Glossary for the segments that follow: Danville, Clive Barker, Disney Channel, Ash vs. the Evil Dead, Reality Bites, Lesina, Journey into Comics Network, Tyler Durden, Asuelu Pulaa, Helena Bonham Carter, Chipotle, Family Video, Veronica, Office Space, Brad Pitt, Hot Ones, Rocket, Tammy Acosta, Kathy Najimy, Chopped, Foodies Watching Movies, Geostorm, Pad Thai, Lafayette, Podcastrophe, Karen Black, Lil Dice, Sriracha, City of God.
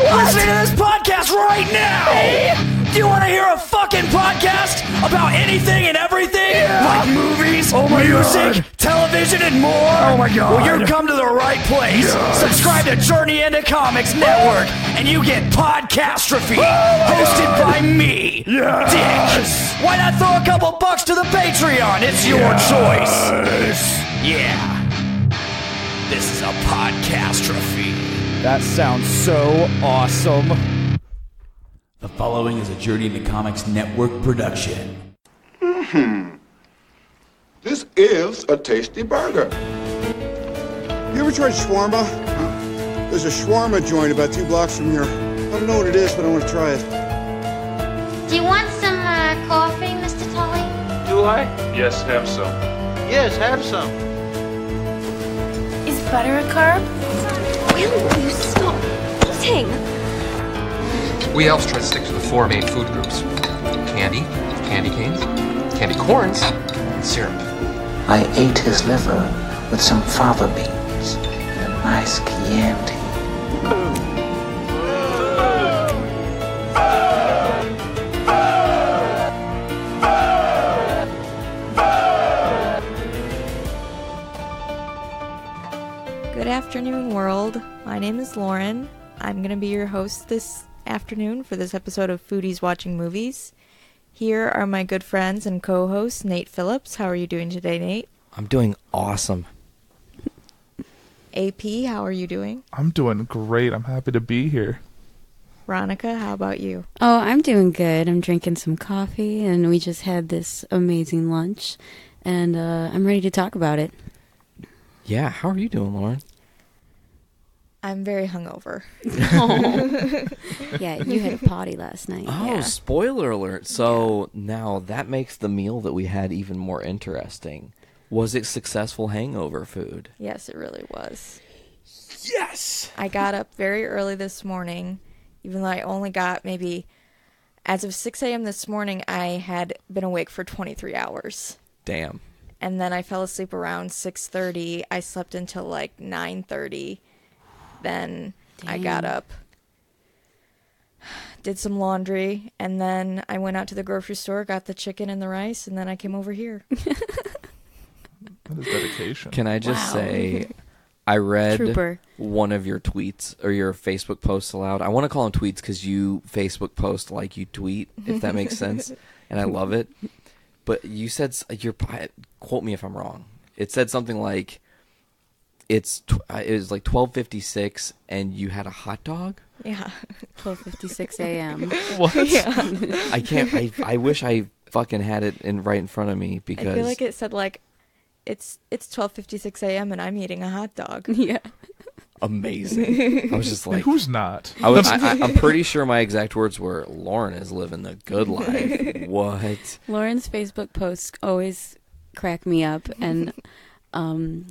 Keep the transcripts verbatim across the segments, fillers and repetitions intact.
Listen to this podcast right now! Do you want to hear a fucking podcast about anything and everything? Yeah. Like movies, oh my music, God. Television, and more? Oh my God. Well, you've come to the right place. Yes. Subscribe to Journey into Comics Network, and you get Podcastrophe, oh hosted God. by me, yes. Dick. Why not throw a couple bucks to the Patreon? It's your yes. choice. Yeah. This is a Podcastrophe. That sounds so awesome. The following is a Journey into Comics Network production. Mm-hmm. This is a tasty burger. You ever tried shawarma? There's a shawarma joint about two blocks from here. I don't know what it is, but I want to try it. Do you want some uh, coffee, Mister Tully? Do I? Yes, have some. Yes, have some. Is butter a carb? Will you stop eating? We elves try to stick to the four main food groups. Candy, candy canes, candy corns, and syrup. I ate his liver with some fava beans and a nice Chianti. Afternoon world. My name is Lauren. I'm gonna be your host this afternoon for this episode of Foodies Watching Movies. Here are my good friends and co-host Nate Phillips. How are you doing today, Nate? I'm doing awesome. A P, how are you doing? I'm doing great. I'm happy to be here. Veronica, how about you? Oh, I'm doing good. I'm drinking some coffee and we just had this amazing lunch and uh, I'm ready to talk about it. Yeah, how are you doing, Lauren? I'm very hungover. Oh. Yeah, you had a potty last night. Oh, yeah. Spoiler alert. So yeah. Now that makes the meal that we had even more interesting. Was it successful hangover food? Yes, it really was. Yes! I got up very early this morning, even though I only got maybe, as of six a.m. this morning, I had been awake for twenty-three hours. Damn. And then I fell asleep around six thirty. I slept until like nine thirty. Then Dang. I got up, did some laundry, and then I went out to the grocery store, got the chicken and the rice, and then I came over here. That is dedication. Can I just wow. say, I read Trooper. one of your tweets or your Facebook posts aloud. I want to call them tweets because you Facebook post like you tweet, if that makes sense, and I love it. But you said, your quote me if I'm wrong. It said something like, It's tw- it was like twelve fifty-six, and you had a hot dog? Yeah, twelve fifty-six a.m. What? Yeah. I can't, I, I wish I fucking had it in right in front of me because... I feel like it said like, it's it's twelve fifty-six a.m. and I'm eating a hot dog. Yeah. Amazing. I was just like... And who's not? I was, I, I, I'm pretty sure my exact words were, Lauren is living the good life. What? Lauren's Facebook posts always crack me up, and... um.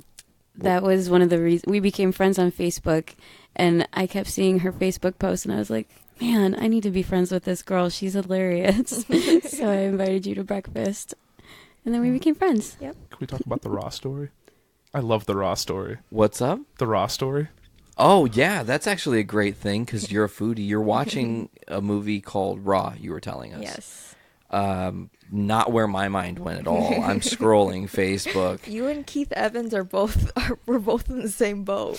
That was one of the reasons we became friends on Facebook, and I kept seeing her Facebook posts, and I was like, man, I need to be friends with this girl. She's hilarious. So I invited you to breakfast, and then we became friends. Yep. Can we talk about the Raw story? I love the Raw story. What's up? The Raw story. Oh, yeah. That's actually a great thing because you're a foodie. You're watching a movie called Raw, you were telling us. Yes. Um, not where my mind went at all. I'm scrolling Facebook. You and Keith Evans are both are, we're both in the same boat.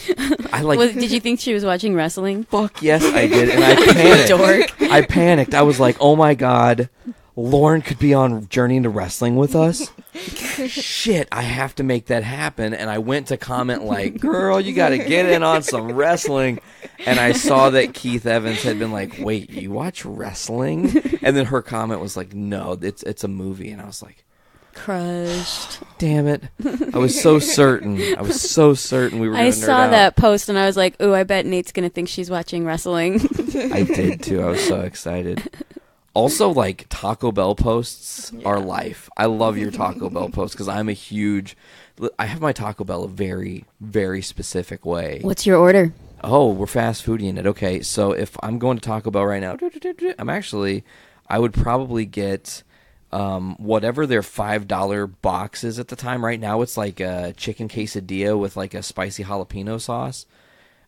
I like. Well, did you think she was watching wrestling? Fuck yes, I did, and I panicked. Dork. I panicked. I was like, oh my God, Lauren could be on Journey into Wrestling with us. Shit, I have to make that happen. And I went to comment like, girl, you got to get in on some wrestling. And I saw that Keith Evans had been like, wait, you watch wrestling? And then her comment was like, no, it's it's a movie. And I was like, crushed. Damn it. I was so certain. I was so certain we were going to nerd out. I saw that post and I was like, ooh, I bet Nate's going to think she's watching wrestling. I did too. I was so excited. Also, like, Taco Bell posts yeah. are life. I love your Taco Bell posts because I'm a huge... I have my Taco Bell a very, very specific way. What's your order? Oh, we're fast fooding it. Okay, so if I'm going to Taco Bell right now, I'm actually... I would probably get um, whatever their five dollar box is at the time. Right now, it's like a chicken quesadilla with, like, a spicy jalapeno sauce.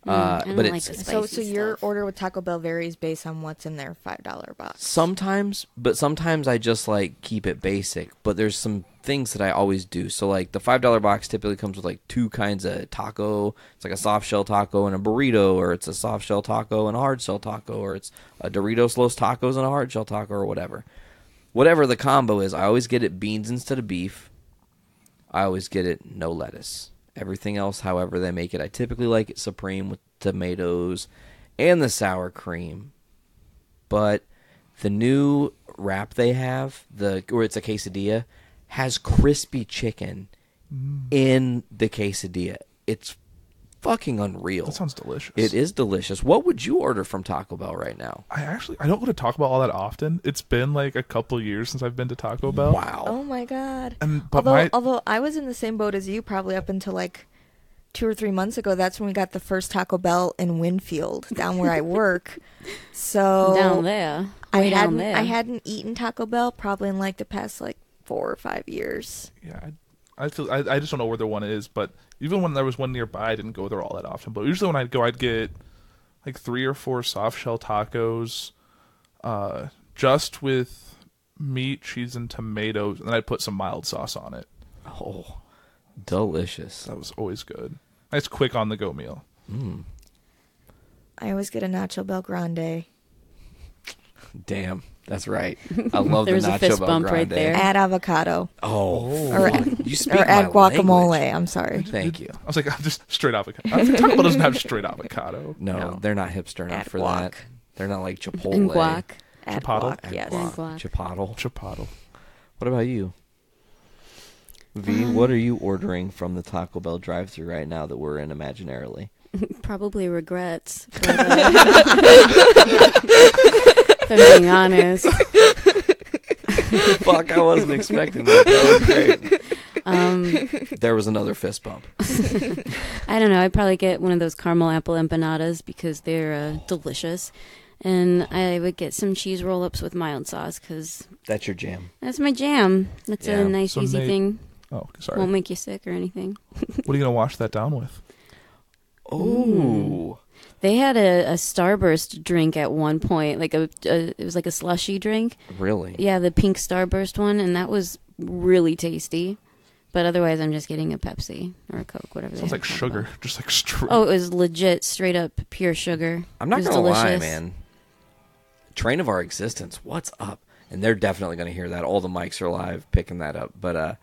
Uh, mm, but it's like so. So stuff. Your order with Taco Bell varies based on what's in their five dollar box. Sometimes, but sometimes I just like keep it basic. But there's some things that I always do. So like the five dollar box typically comes with like two kinds of taco. It's like a soft shell taco and a burrito, or it's a soft shell taco and a hard shell taco, or it's a Doritos Los Tacos and a hard shell taco, or whatever. Whatever the combo is, I always get it beans instead of beef. I always get it no lettuce. Everything else, however they make it, I typically like it supreme with tomatoes and the sour cream. But the new wrap they have, the or it's a quesadilla, has crispy chicken mm. in the quesadilla. It's fucking unreal. That sounds delicious. It is delicious. What would you order from Taco Bell right now? I actually I don't go to Taco Bell all that often. It's been like a couple years since I've been to Taco Bell. Wow. Oh my god. And but although, my... although I was in the same boat as you probably up until like two or three months ago. That's when we got the first Taco Bell in Winfield, down where I work. So down there. I Way hadn't down there. I hadn't eaten Taco Bell probably in like the past like four or five years. Yeah, I I feel I, I just don't know where the one is, but even when there was one nearby, I didn't go there all that often. But usually when I'd go, I'd get like three or four soft shell tacos, uh, just with meat, cheese, and tomatoes, and then I'd put some mild sauce on it. Oh, delicious! That was always good. Nice quick on the go meal. Mm. I always get a Nacho Bel Grande. Damn. That's right. I love the Nacho Bel Grande. Right there. Add avocado. Oh. Or, you speak or add guacamole. Language. I'm sorry. Thank you. I was like, I'm just straight avocado. Taco Bell doesn't have straight avocado. No, no. They're not hipster enough add for guac. That. They're not like Chipotle. And guac. Add Chipotle. Guac, yes. Guac. Guac. Chipotle. Chipotle. What about you? V, um, what are you ordering from the Taco Bell drive-thru right now that we're in imaginarily? Probably regrets. But, uh... if I'm being honest. Fuck, I wasn't expecting that. That was great. Um, there was another fist bump. I don't know. I'd probably get one of those caramel apple empanadas because they're uh, delicious. And I would get some cheese roll-ups with mild sauce because... That's your jam. That's my jam. That's yeah. a nice, so easy may- thing. Oh, sorry. Won't make you sick or anything. What are you going to wash that down with? Oh... Mm. They had a, a Starburst drink at one point, like a, a it was like a slushy drink. Really? Yeah, the pink Starburst one, and that was really tasty. But otherwise, I'm just getting a Pepsi or a Coke, whatever. Sounds like sugar, about. Just like straight. Oh, it was legit, straight up pure sugar. I'm not gonna delicious. lie, man. Train of our existence, what's up? And they're definitely gonna hear that. All the mics are live, picking that up. But uh,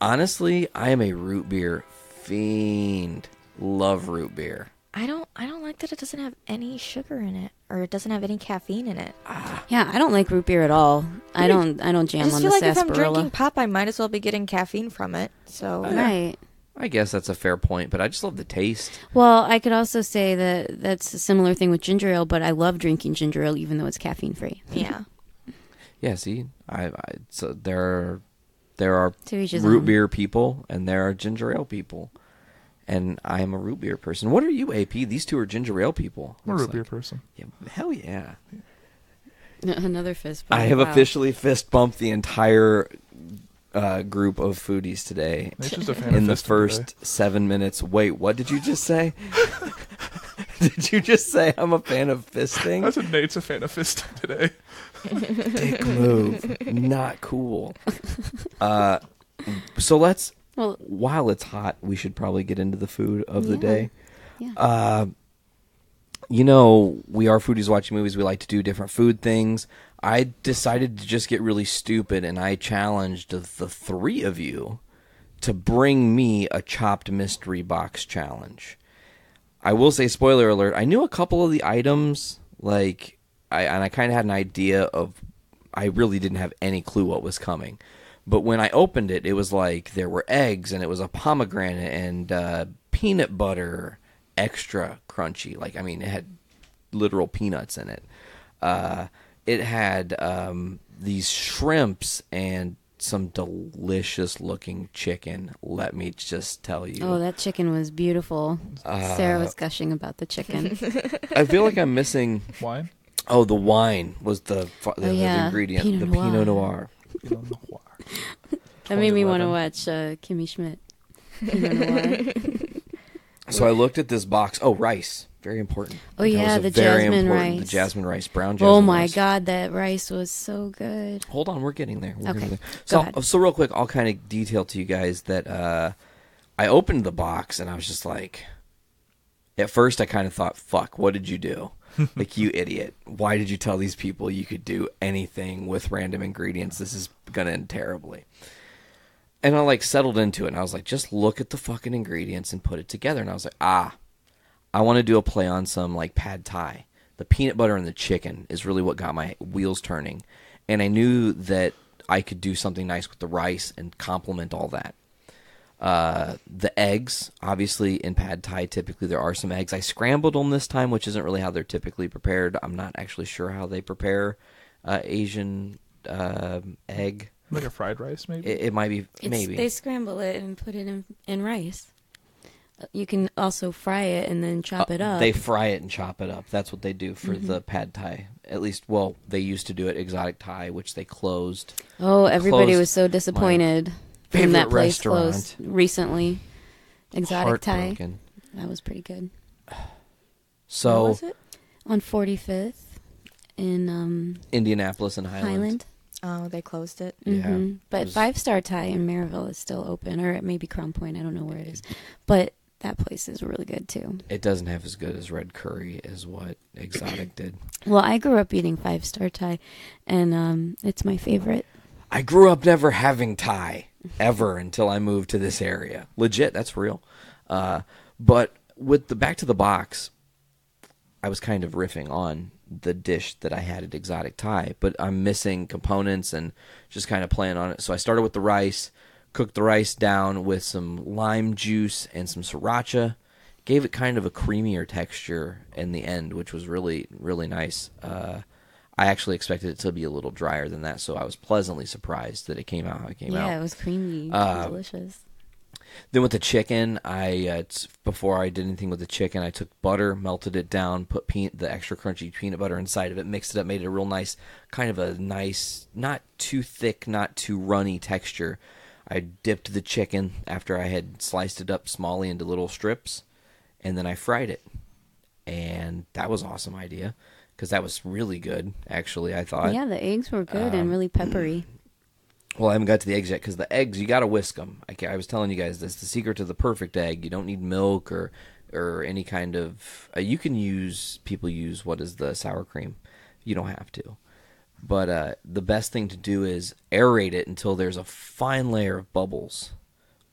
honestly, I am a root beer fiend. Love root beer. I don't I don't like that it doesn't have any sugar in it, or it doesn't have any caffeine in it. Ah. Yeah, I don't like root beer at all. I don't I don't jam I just on feel the like sarsaparilla. If I'm drinking pop, I might as well be getting caffeine from it. So uh, right. I guess that's a fair point, but I just love the taste. Well, I could also say that that's a similar thing with ginger ale, but I love drinking ginger ale even though it's caffeine free. Yeah. Yeah, see, I, I so there are, there are root beer people and there are ginger ale people. And I am a root beer person. What are you, A P? These two are ginger ale people. I'm a root like. beer person. Yeah, hell yeah. Another fist bump. I have wow. officially fist bumped the entire uh, group of foodies today. Just a in the first today. seven minutes. Wait, what did you just say? Did you just say I'm a fan of fisting? I said Nate's a fan of fisting today. Dick move. Not cool. Uh, so let's... Well, while it's hot, we should probably get into the food of yeah, the day. Yeah. Uh, you know, we are Foodies Watching Movies. We like to do different food things. I decided to just get really stupid, and I challenged the three of you to bring me a Chopped mystery box challenge. I will say, spoiler alert, I knew a couple of the items, like, I, and I kind of had an idea of, I really didn't have any clue what was coming. But when I opened it, it was like there were eggs, and it was a pomegranate and uh, peanut butter extra crunchy. Like, I mean, it had literal peanuts in it. Uh, it had um, these shrimps and some delicious-looking chicken, let me just tell you. Oh, that chicken was beautiful. Uh, Sarah was gushing about the chicken. I feel like I'm missing... Wine? Oh, the wine was the, the, oh, yeah. the ingredient, Pinot the Noir. Pinot Noir. Pinot Noir. That made me want to watch uh, Kimmy Schmidt. You know So I looked at this box. Oh, rice. Very important. Oh, that yeah, the very jasmine important. rice. The jasmine rice, brown jasmine rice. Oh, my rice. God, that rice was so good. Hold on, we're getting there. We're okay, getting there. So, Go ahead. So real quick, I'll kind of detail to you guys that uh, I opened the box, and I was just like, at first I kind of thought, fuck, what did you do? Like, you idiot. Why did you tell these people you could do anything with random ingredients? This is going to end terribly. And I, like, settled into it, and I was like, just look at the fucking ingredients and put it together. And I was like, ah, I want to do a play on some, like, Pad Thai. The peanut butter and the chicken is really what got my wheels turning. And I knew that I could do something nice with the rice and complement all that. Uh, the eggs, obviously, in Pad Thai, typically there are some eggs. I scrambled them this time, which isn't really how they're typically prepared. I'm not actually sure how they prepare uh, Asian uh, egg. Like a fried rice, maybe? It, it might be, it's, maybe. They scramble it and put it in, in rice. You can also fry it and then chop uh, it up. They fry it and chop it up. That's what they do for mm-hmm. the Pad Thai. At least, well, they used to do it Exotic Thai, which they closed. Oh, everybody closed was so disappointed when that place restaurant. Closed recently. Exotic Thai. That was pretty good. So, where was it? On forty-fifth in um, Indianapolis and Highland. Highland. Oh, they closed it. Mm-hmm. Yeah, but was... Five Star Thai in Maryville is still open, or it may be Crown Point. I don't know where it is, but that place is really good too. It doesn't have as good as red curry as what Exotic did. Well, I grew up eating Five Star Thai, and um, it's my favorite. I grew up never having Thai ever until I moved to this area. Legit, that's real. Uh, but with the back to the box, I was kind of riffing on the dish that I had at Exotic Thai, but I'm missing components and just kind of playing on it. So I started with the rice, cooked the rice down with some lime juice and some sriracha, gave it kind of a creamier texture in the end, which was really, really nice. Uh, I actually expected it to be a little drier than that, so I was pleasantly surprised that it came out how it came yeah, out. Yeah, it was creamy, uh, delicious. Then with the chicken, I uh, before I did anything with the chicken, I took butter, melted it down, put pe- the extra crunchy peanut butter inside of it, mixed it up, made it a real nice, kind of a nice, not too thick, not too runny texture. I dipped the chicken after I had sliced it up smally into little strips, and then I fried it. And that was an awesome idea, because that was really good, actually, I thought. Yeah, the eggs were good um, and really peppery. Well, I haven't got to the eggs yet, because the eggs, you got to whisk them. I, I was telling you guys this. The secret to the perfect egg, you don't need milk or or any kind of... Uh, you can use... People use, what is the sour cream? You don't have to. But uh, the best thing to do is aerate it until there's a fine layer of bubbles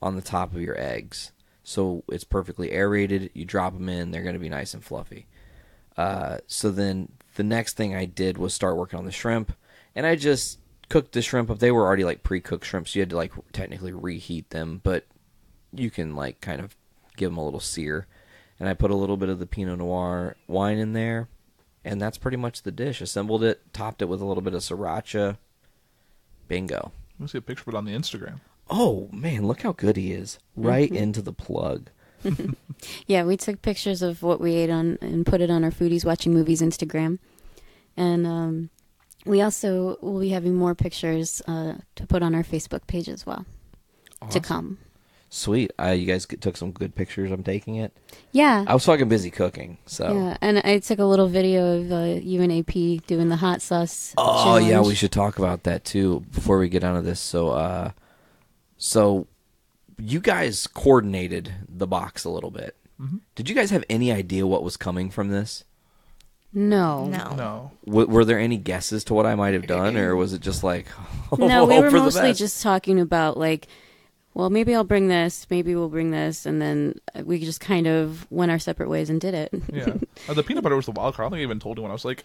on the top of your eggs. So it's perfectly aerated. You drop them in. They're going to be nice and fluffy. Uh, so then the next thing I did was start working on the shrimp. And I just... cooked the shrimp up. They were already like pre-cooked shrimp, so you had to like technically reheat them, but you can like kind of give them a little sear. And I put a little bit of the Pinot Noir wine in there, and that's pretty much the dish. Assembled it, topped it with a little bit of sriracha. Bingo. Let me see a picture of it on the Instagram. Oh man, look how good he is. Right mm-hmm. into the plug. Yeah, we took pictures of what we ate on and put it on our Foodies Watching Movies Instagram. And um we also will be having more pictures uh, to put on our Facebook page as well. Awesome. To come. Sweet. Uh, you guys took some good pictures. I'm taking it. Yeah. I was fucking busy cooking. So. Yeah, and I took a little video of uh, U N A P doing the hot sauce Oh, challenge. Yeah, we should talk about that too before we get out of this. So, uh, so you guys coordinated the box a little bit. Mm-hmm. Did you guys have any idea what was coming from this? No. No. No. W- were there any guesses to what I might have done, or was it just like, oh, no, we were mostly just talking about like, well, maybe I'll bring this, maybe we'll bring this, and then we just kind of went our separate ways and did it. Yeah. Uh, the peanut butter was the wild card. I don't think I even told you when I was like,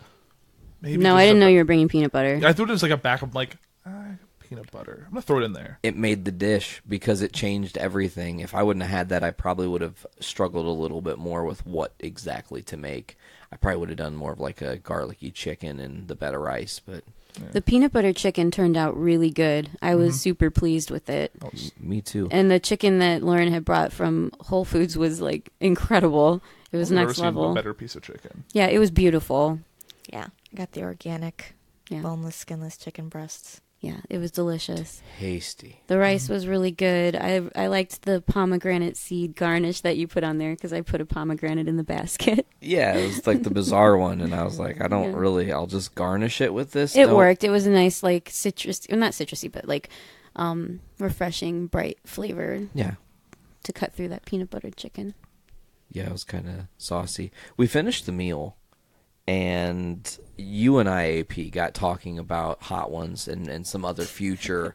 maybe. No, I didn't know you were bringing peanut butter. Yeah, I threw it as like a back of like, ah, peanut butter. I'm going to throw it in there. It made the dish because it changed everything. If I wouldn't have had that, I probably would have struggled a little bit more with what exactly to make. I probably would have done more of like a garlicky chicken and the better rice, but yeah. The peanut butter chicken turned out really good. I was mm-hmm. super pleased with it. Oh, me too. And the chicken that Lauren had brought from Whole Foods was like incredible. It was I've next never level. Seen a better piece of chicken. Yeah, it was beautiful. Yeah, I got the organic, yeah. boneless, skinless chicken breasts. Yeah, it was delicious. Tasty. The rice was really good. I I liked the pomegranate seed garnish that you put on there because I put a pomegranate in the basket. Yeah, it was like the bizarre one, and I was like, I don't yeah. really, I'll just garnish it with this. It don't... worked. It was a nice, like, citrus, not citrusy, but like um, refreshing, bright flavor. Yeah. To cut through that peanut butter chicken. Yeah, it was kind of saucy. We finished the meal. And you and I, A P, got talking about Hot Ones and, and some other future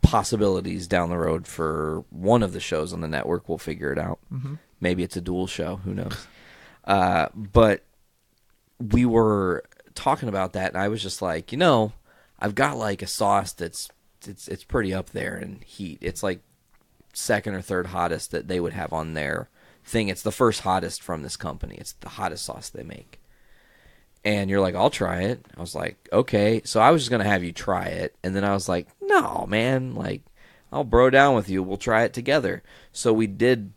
possibilities down the road for one of the shows on the network. We'll figure it out. Mm-hmm. Maybe it's a dual show. Who knows? Uh, but we were talking about that, and I was just like, you know, I've got like a sauce that's it's it's pretty up there in heat. It's like second or third hottest that they would have on their thing. It's the first hottest from this company. It's the hottest sauce they make. And you're like, I'll try it. I was like, okay. So I was just going to have you try it. And then I was like, no, man. Like, I'll bro down with you. We'll try it together. So we did.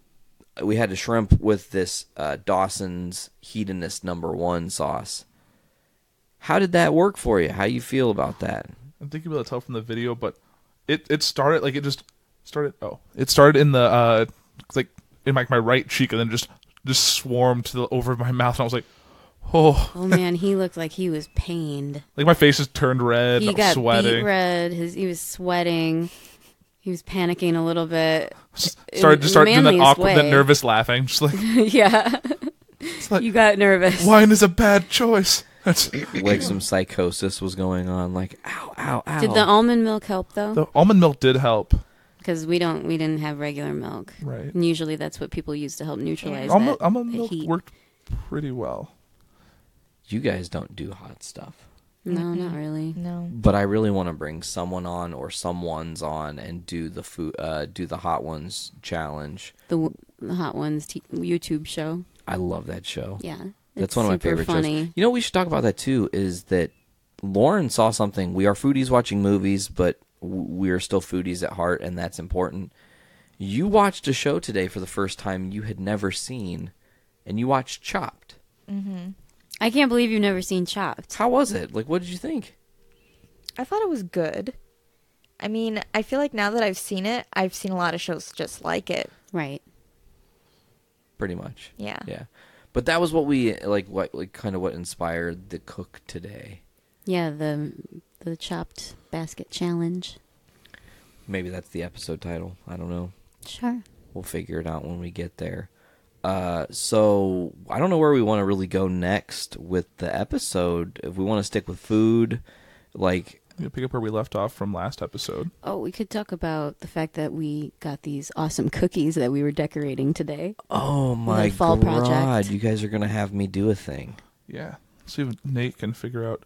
We had a shrimp with this uh, Dawson's Hedonist number one sauce. How did that work for you? How you feel about that? I think you'll be able to tell from the video, but it, it started, like, it just started, oh. It started in the, uh, like, in, like, my right cheek and then just, just swarmed to the, over my mouth. And I was like, Oh. oh man, he looked like he was pained. Like my face just turned red. He I was got sweating. beet red. His, he was sweating. He was panicking a little bit. Just started just started doing that awkward, that nervous laughing. Just like yeah, like, you got nervous. Wine is a bad choice. That's like some psychosis was going on. Like ow, ow, ow. Did the almond milk help though? The almond milk did help. Because we don't, we didn't have regular milk. Right. And usually that's what people use to help neutralize. Yeah. That, almond that milk heat. worked pretty well. You guys don't do hot stuff. No, not really. No. But I really want to bring someone on or someone's on and do the food, uh, do the Hot Ones challenge. The, the Hot Ones t- YouTube show. I love that show. Yeah, that's one of my favorite funny. shows. You know, we should talk about that too. Is that Lauren saw something? We are foodies watching movies, but we are still foodies at heart, and that's important. You watched a show today for the first time you had never seen, and you watched Chopped. Mm-hmm. I can't believe you've never seen Chopped. How was it? Like, what did you think? I thought it was good. I mean, I feel like now that I've seen it, I've seen a lot of shows just like it. Right. Pretty much. Yeah. Yeah. But that was what we, like, what, like, kind of what inspired the cook today. Yeah, the the Chopped Basket Challenge. Maybe that's the episode title. I don't know. Sure. We'll figure it out when we get there. Uh, so I don't know where we want to really go next with the episode. If we want to stick with food, like we'll pick up where we left off from last episode. Oh, we could talk about the fact that we got these awesome cookies that we were decorating today. Oh my fall god! Project. You guys are gonna have me do a thing. Yeah, see if Nate can figure out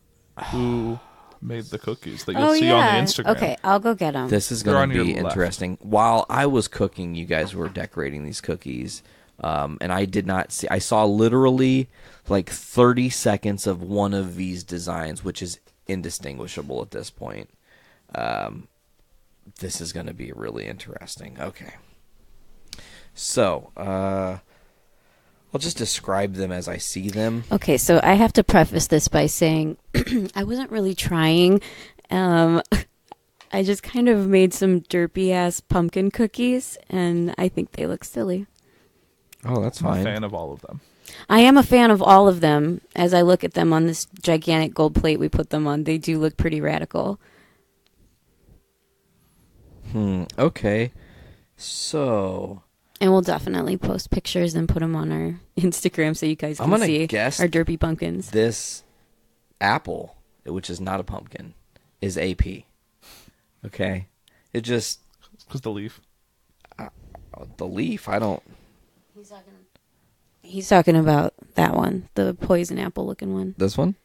who made the cookies that you'll oh, see yeah. on the Instagram. Okay, I'll go get them. This is gonna be interesting. Left. While I was cooking, you guys were decorating these cookies. Um, and I did not see, I saw literally like thirty seconds of one of these designs, which is indistinguishable at this point. Um, this is going to be really interesting. Okay. So, uh, I'll just describe them as I see them. Okay. So I have to preface this by saying I wasn't really trying. Um, I just kind of made some derpy ass pumpkin cookies and I think they look silly. Oh, that's fine. I'm a fan of all of them. I am a fan of all of them. As I look at them on this gigantic gold plate we put them on, they do look pretty radical. Hmm, okay. So... And we'll definitely post pictures and put them on our Instagram so you guys can I'm gonna see guess our derpy pumpkins. This apple, which is not a pumpkin, is A P. Okay? It just... Because the leaf. Uh, the leaf? I don't... He's talking, he's talking about that one, the poison apple looking one. This one?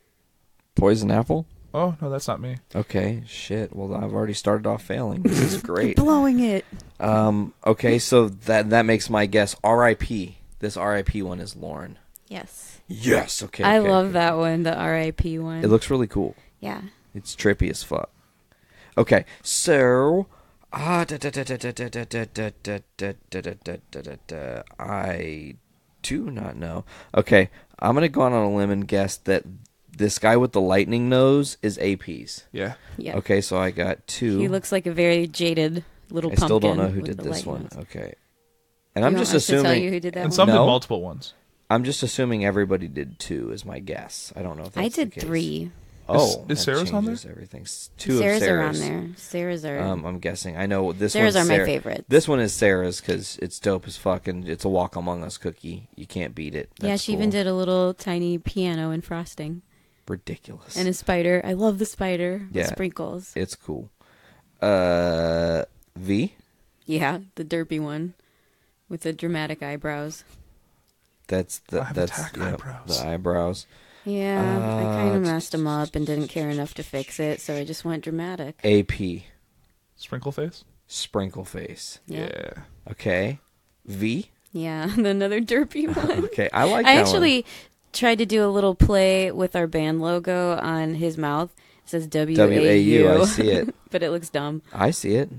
Poison apple? Oh, no, that's not me. Okay, shit. Well, I've already started off failing. This is great. You're blowing it. Um. Okay, so that that makes my guess R I P. This R I P one is Lauren. Yes. Yes, okay. I okay, love okay. that one, the R I P one. It looks really cool. Yeah. It's trippy as fuck. Okay, so... Ah, da, da, da, da, da, da, da, da, da, da, da, I do not know. Okay, I'm going to go on a limb and guess that this guy with the lightning nose is A P's. Yeah. Yeah. Okay, so I got two. He looks like a very jaded little I pumpkin. I still don't know who did this one. Nose. Okay. And you I'm just assuming. Tell you who did that and one? Some no. did multiple ones. I'm just assuming everybody did two, is my guess. I don't know if that's I did the case. three. Oh, is, is Sarah's on there? Everything. Two Sarah's of Sarah's are on there. Sarah's are. Um, I'm guessing. I know this. Sarah's one's are Sarah. my favorite. This one is Sarah's because it's dope as fuck and it's a Walk Among Us cookie. You can't beat it. That's yeah, she cool. even did a little tiny piano and frosting. Ridiculous. And a spider. I love the spider. Yeah, with sprinkles. It's cool. Uh, V. Yeah, the derpy one with the dramatic eyebrows. That's the I have that's attack yeah, eyebrows. The eyebrows. Yeah, uh, I kind of messed him up and didn't care enough to fix it, so I just went dramatic. A P. Sprinkle face? Sprinkle face. Yeah. yeah. Okay. V? Yeah, another derpy one. Okay, I like I that I actually one. tried to do a little play with our band logo on his mouth. It says W A U. W A U, I see it. But it looks dumb. I see it.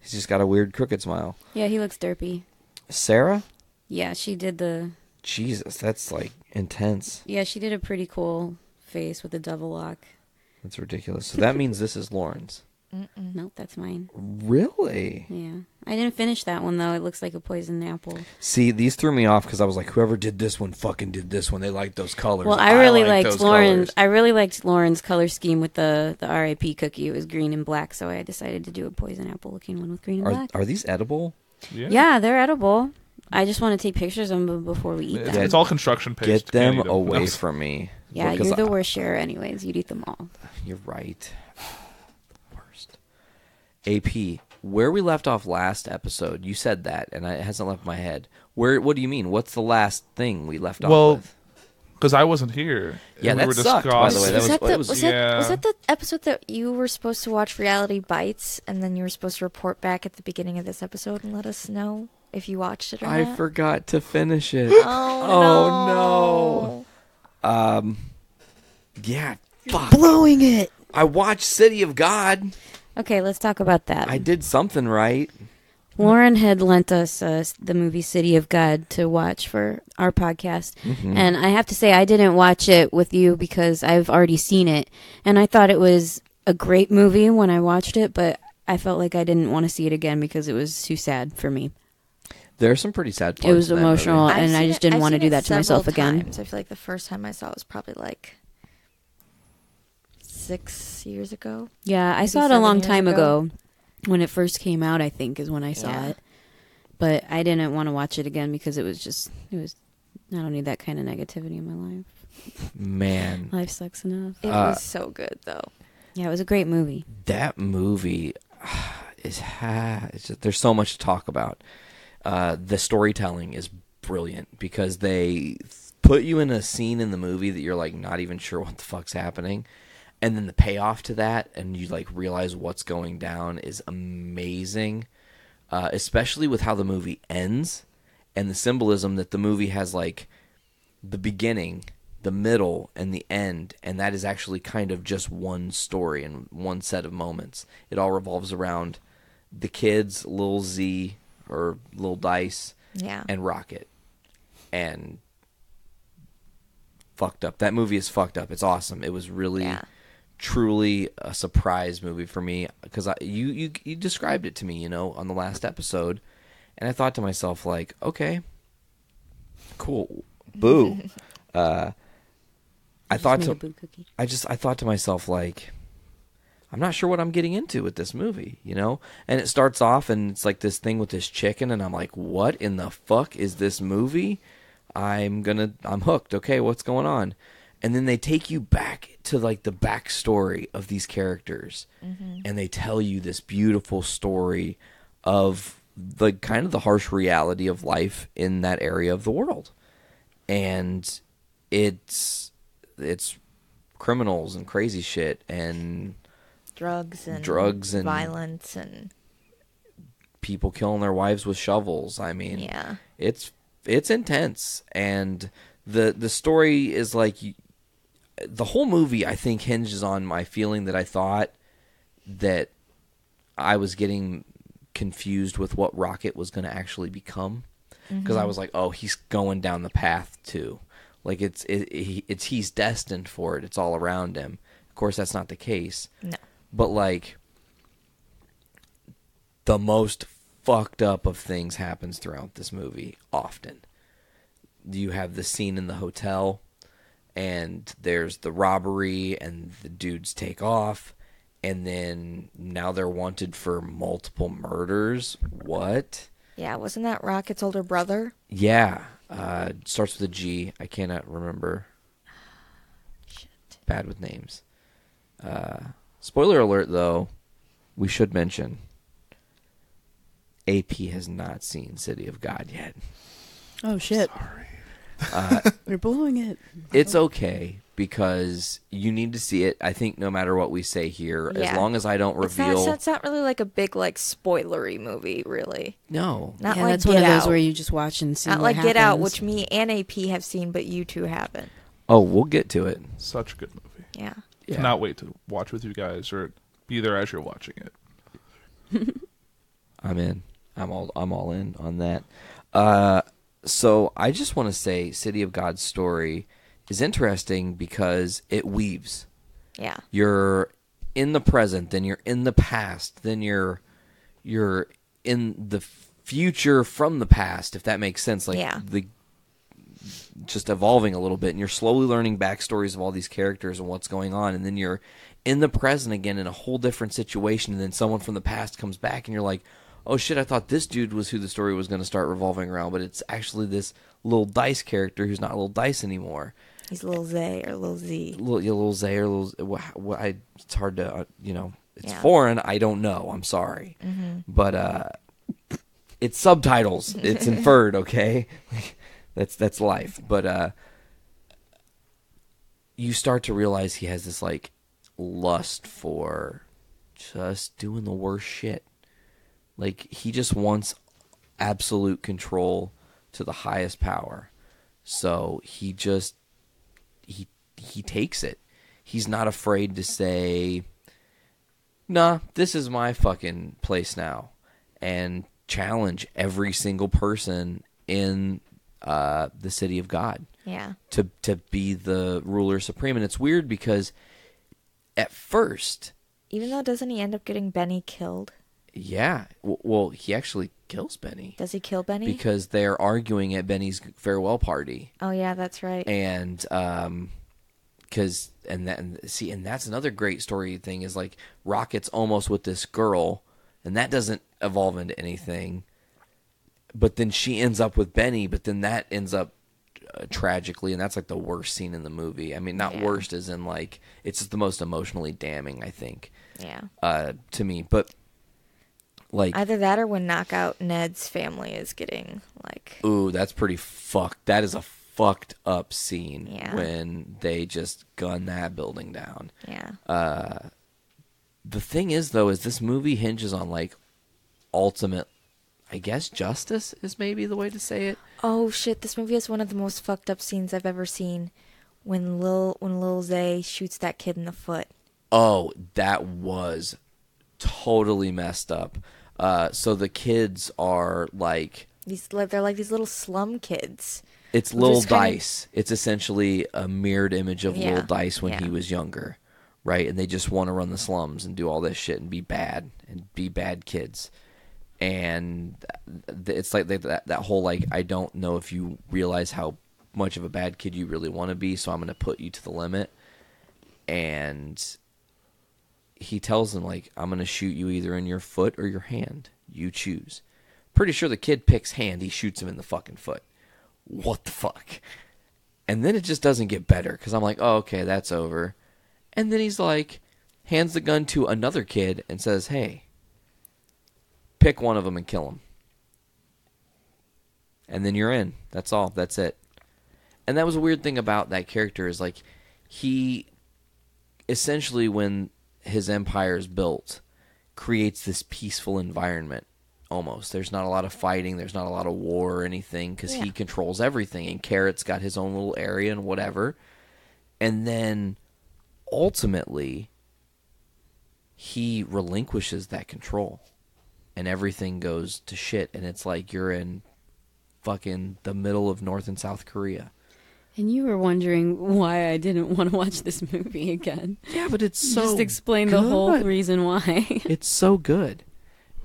He's just got a weird crooked smile. Yeah, he looks derpy. Sarah? Yeah, she did the... Jesus, that's like... intense. Yeah, she did a pretty cool face with a double lock. That's ridiculous. So that means this is Lauren's. Mm-mm. Nope, that's mine. Really? Yeah. I didn't finish that one, though. It looks like a poisoned apple. See, these threw me off because I was like, whoever did this one fucking did this one. They liked those colors. Well, I really I liked, liked Lauren's. Colors. I really liked Lauren's color scheme with the, the R I P cookie. It was green and black, so I decided to do a poison apple looking one with green and are, black. Are these edible? Yeah, yeah, they're edible. I just want to take pictures of them before we eat yeah, them. It's all construction paste. Get them, them away no. from me. Yeah, you're the I... worst sharer anyways. You'd eat them all. You're right. Worst. A P, where we left off last episode, you said that, and it hasn't left my head. Where? What do you mean? What's the last thing we left well, off with? Well, because I wasn't here. Yeah, we that were sucked, by the way. That was, was, that the, was, was, yeah. that, was that the episode that you were supposed to watch Reality Bites, and then you were supposed to report back at the beginning of this episode and let us know? If you watched it or I not. I forgot to finish it. Oh, oh no. no. Um, yeah. You're fuck. blowing it. I watched City of God. Okay, let's talk about that. I did something right. Lauren had lent us uh, the movie City of God to watch for our podcast. Mm-hmm. And I have to say, I didn't watch it with you because I've already seen it. And I thought it was a great movie when I watched it, but I felt like I didn't want to see it again because it was too sad for me. There's some pretty sad parts. It was emotional, and I just didn't want to do that to myself again. I feel like the first time I saw it was probably like six years ago. Yeah, I saw it a long time ago. When it first came out, I think, is when I saw it. But I didn't want to watch it again because it was just, it was. I don't need that kind of negativity in my life. Man. Life sucks enough. It uh, was so good, though. Yeah, it was a great movie. That movie is, ah, it's just, there's so much to talk about. Uh, the storytelling is brilliant because they put you in a scene in the movie that you're like not even sure what the fuck's happening, and then the payoff to that and you like realize what's going down is amazing, uh, especially with how the movie ends and the symbolism that the movie has, like the beginning, the middle, and the end, and that is actually kind of just one story and one set of moments. It all revolves around the kids, Lil Z, or Lil Dice, yeah, and Rocket, and fucked up. That movie is fucked up. It's awesome. It was really, yeah. truly a surprise movie for me because you, you you described it to me, you know, on the last episode, and I thought to myself, like, okay, cool, boo. uh, I just thought to, boo cookie. I just I thought to myself, like, I'm not sure what I'm getting into with this movie, you know? And it starts off and it's like this thing with this chicken and I'm like, what in the fuck is this movie? I'm gonna, I'm hooked. Okay, what's going on? And then they take you back to like the backstory of these characters, mm-hmm. and they tell you this beautiful story of the kind of the harsh reality of life in that area of the world. And it's, it's criminals and crazy shit and... Drugs and, Drugs and violence and people killing their wives with shovels. I mean, yeah. it's it's intense. And the the story is like, the whole movie, I think, hinges on my feeling that I thought that I was getting confused with what Rocket was going to actually become. Because mm-hmm. I was like, oh, he's going down the path to Like it's it, it, it's he's destined for it. It's all around him. Of course, that's not the case. No. But like the most fucked up of things happens throughout this movie often. You have the scene in the hotel and there's the robbery and the dudes take off and then now they're wanted for multiple murders. What? Yeah, wasn't that Rocket's older brother? Yeah. Uh, starts with a G. I cannot remember. Shit. Bad with names. Uh, spoiler alert, though. We should mention A P has not seen City of God yet. Oh, shit. Sorry. Uh, We're blowing it. It's okay because you need to see it. I think no matter what we say here, yeah. as long as I don't reveal. It's not, it's not really like a big like spoilery movie, really. No, not yeah, like that's Get one of those out. Where you just watch and see. Not what like happens. Get Out, which me and A P have seen, but you two haven't. Oh, we'll get to it. Such a good movie. Yeah, yeah. Cannot wait to watch with you guys or be there as you're watching it. I'm in. I'm all. I'm all in on that. Uh. So I just want to say City of God's story is interesting because it weaves. Yeah. You're in the present, then you're in the past, then you're you're in the future from the past, if that makes sense. Like yeah. the just evolving a little bit, and you're slowly learning backstories of all these characters and what's going on, and then you're in the present again in a whole different situation, and then someone from the past comes back and you're like, oh shit, I thought this dude was who the story was going to start revolving around, but it's actually this Lil Dice character who's not Lil Dice anymore. He's Lil Z or Lil Z. Lil, yeah, Lil Z or Lil Z. Well, well, I, it's hard to, uh, you know, it's yeah. foreign. I don't know. I'm sorry. Mm-hmm. But uh, it's subtitles. It's inferred, okay? that's that's life. But uh, you start to realize he has this, like, lust for just doing the worst shit. Like, he just wants absolute control to the highest power. So he just, he he takes it. He's not afraid to say, nah, this is my fucking place now. And challenge every single person in uh, the City of God. Yeah. To, to be the ruler supreme. And it's weird because at first. Even though doesn't he end up getting Benny killed? Yeah. Well, he actually kills Benny. Does he kill Benny? Because they're arguing at Benny's farewell party. Oh, yeah, that's right. And, um, cause, and that, and see, and that's another great story thing is like Rocket's almost with this girl, and that doesn't evolve into anything. But then she ends up with Benny, but then that ends up uh, tragically, and that's like the worst scene in the movie. I mean, not yeah. worst as in like, it's just the most emotionally damning, I think. Yeah. Uh, to me. But, like, either that or when Knockout Ned's family is getting, like... Ooh, that's pretty fucked. That is a fucked up scene yeah. when they just gun that building down. Yeah. Uh, the thing is, though, is this movie hinges on, like, ultimate, I guess, justice is maybe the way to say it. Oh, shit. This movie is one of the most fucked up scenes I've ever seen when Lil, when Lil Zay shoots that kid in the foot. Oh, that was totally messed up. Uh, so the kids are like these. They're like these little slum kids. It's Lil Dice. Kind of... It's essentially a mirrored image of yeah. Lil Dice when yeah. he was younger, right? And they just want to run the slums and do all this shit and be bad and be bad kids. And it's like they, that that whole like I don't know if you realize how much of a bad kid you really want to be, so I'm going to put you to the limit. And he tells them, like, I'm going to shoot you either in your foot or your hand. You choose. Pretty sure the kid picks hand. He shoots him in the fucking foot. What the fuck? And then it just doesn't get better because I'm like, oh, okay, that's over. And then he's like, hands the gun to another kid and says, hey, pick one of them and kill him. And then you're in. That's all. That's it. And that was a weird thing about that character is, like, he essentially when... his empire is built, creates this peaceful environment almost. There's not a lot of fighting. There's not a lot of war or anything because yeah. he controls everything. And Carrot's got his own little area and whatever. And then ultimately, he relinquishes that control and everything goes to shit. And it's like you're in fucking the middle of North and South Korea. And you were wondering why I didn't want to watch this movie again. Yeah, but it's so just explain good. The whole reason why. It's so good.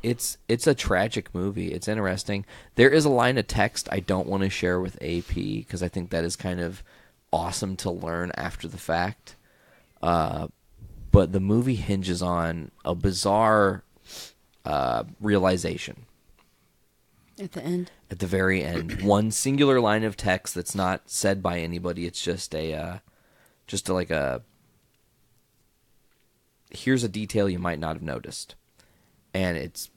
It's it's a tragic movie. It's interesting. There is a line of text I don't want to share with A P because I think that is kind of awesome to learn after the fact. Uh, but the movie hinges on a bizarre uh, realization. At the end? At the very end. One singular line of text that's not said by anybody. It's just a, uh, just a, like a, here's a detail you might not have noticed. And it's,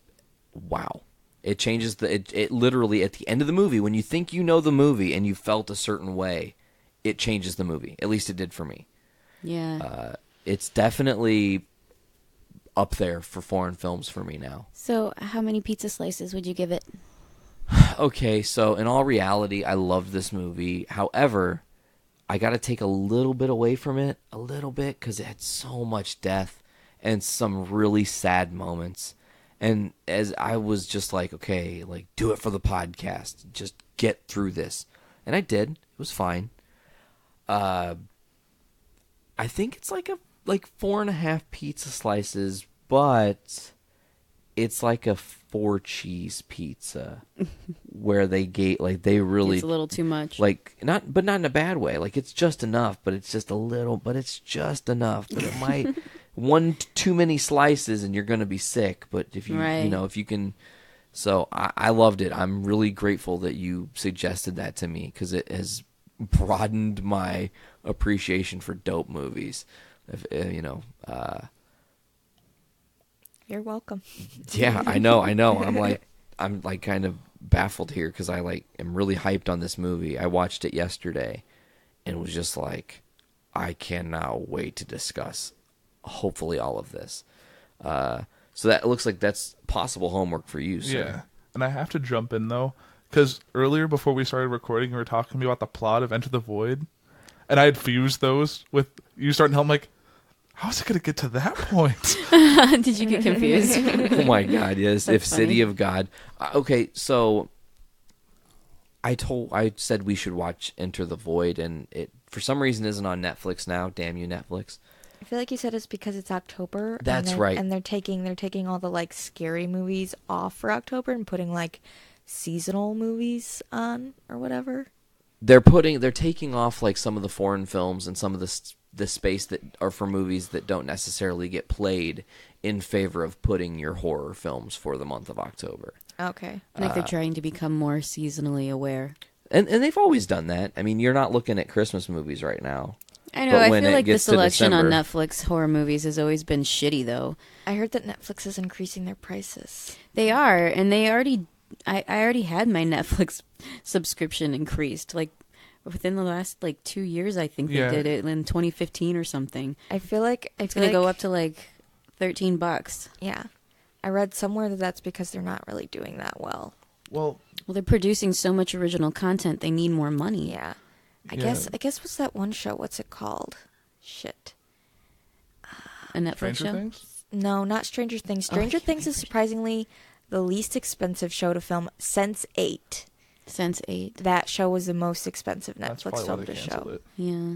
wow. It changes the, it, it literally, at the end of the movie, when you think you know the movie and you felt a certain way, it changes the movie. At least it did for me. Yeah. Uh, it's definitely up there for foreign films for me now. So how many pizza slices would you give it? Okay, so in all reality, I loved this movie. However, I got to take a little bit away from it, a little bit, because it had so much death and some really sad moments. And as I was just like, okay, like do it for the podcast, just get through this, and I did. It was fine. Uh, I think it's like a like four and a half pizza slices, but it's like a four cheese pizza where they gate like they really it's a little too much, like not but not in a bad way, like it's just enough, but it's just a little, but it's just enough, but it might one too many slices and you're gonna be sick, but if you right. you know if you can. So I, I loved it. I'm really grateful that you suggested that to me because it has broadened my appreciation for dope movies. If, you know uh You're welcome. Yeah, I know, I know. I'm like, I'm like kind of baffled here because I like am really hyped on this movie. I watched it yesterday, and was just like, I cannot wait to discuss, hopefully, all of this. Uh, so that looks like that's possible homework for you, sir. Yeah, and I have to jump in though, because earlier before we started recording, we were talking about the plot of Enter the Void, and I had fused those with you starting to help. I'm like, how's it going to get to that point? Did you get confused? Oh my God, yes. That's if funny. City of God. Uh, okay, so I told, I said we should watch Enter the Void, and it, for some reason, isn't on Netflix now. Damn you, Netflix. I feel like you said it's because it's October. That's and right. And they're taking they're taking all the like scary movies off for October and putting like seasonal movies on or whatever. They're putting they're taking off like some of the foreign films and some of the st- the space that are for movies that don't necessarily get played in favor of putting your horror films for the month of October. Okay. Like uh, they're trying to become more seasonally aware. And and they've always done that. I mean, you're not looking at Christmas movies right now. I know. I feel like the selection December, on Netflix horror movies has always been shitty, though. I heard that Netflix is increasing their prices. They are. And they already, I, I already had my Netflix subscription increased. Like, within the last like two years, I think yeah. they did it in twenty fifteen or something. I feel like I it's going like, to go up to like thirteen bucks. Yeah, I read somewhere that that's because they're not really doing that well. Well, well, they're producing so much original content; they need more money. Yeah, I yeah. guess. I guess what's that one show? What's it called? Shit, a Netflix Stranger show? Things? No, not Stranger Things. Stranger oh, Things is surprisingly the least expensive show to film since eight. Since eight, that show was the most expensive Netflix film to show. It. Yeah,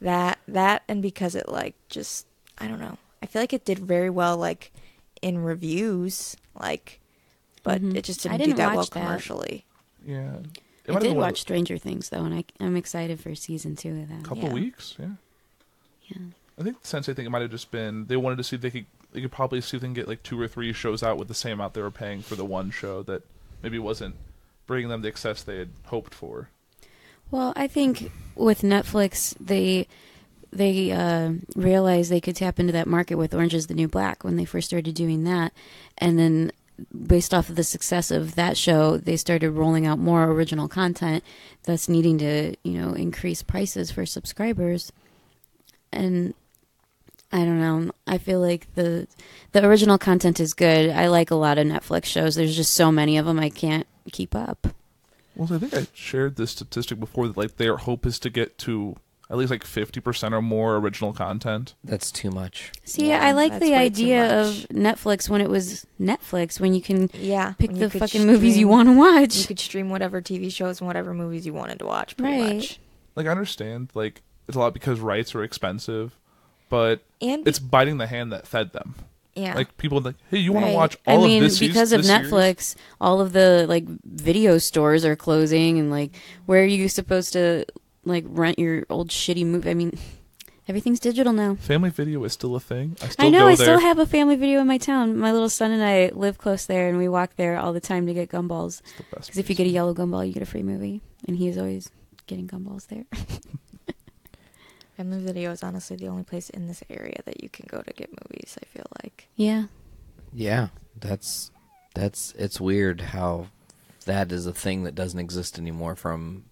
that that and because it like just I don't know. I feel like it did very well like in reviews, like, but mm-hmm. it just didn't, didn't do that well commercially. That. Yeah, it I did watch of... Stranger Things though, and I I'm excited for season two of that. Couple yeah. weeks, yeah. Yeah. I think since I think it might have just been they wanted to see if they could they could probably see if they can get like two or three shows out with the same amount they were paying for the one show that maybe wasn't bringing them the success they had hoped for. Well, I think with Netflix, they they uh, realized they could tap into that market with Orange is the New Black when they first started doing that. And then based off of the success of that show, they started rolling out more original content, thus needing to, you know, increase prices for subscribers. And I don't know. I feel like the the original content is good. I like a lot of Netflix shows. There's just so many of them I can't keep up. Well, I think I shared this statistic before that like their hope is to get to at least like fifty percent or more original content. That's too much. See, yeah, I like the idea of Netflix when it was Netflix, when you can yeah, pick the fucking stream, movies you want to watch. You could stream whatever T V shows and whatever movies you wanted to watch, pretty right. much. Like, I understand, like, it's a lot because rights are expensive, but and be- it's biting the hand that fed them. Yeah. Like, people are like, hey, you right. want to watch all I mean, of this season? I mean, because of Netflix, series? all of the, like, video stores are closing, and, like, where are you supposed to, like, rent your old shitty movie? I mean... Everything's digital now. Family Video is still a thing. I, still I know. Go I there. still have a Family Video in my town. My little son and I live close there, and we walk there all the time to get gumballs. Because if you get a yellow gumball, you get a free movie, and he's always getting gumballs there. Family Video is honestly the only place in this area that you can go to get movies. I feel like. Yeah. Yeah, that's that's it's weird how that is a thing that doesn't exist anymore from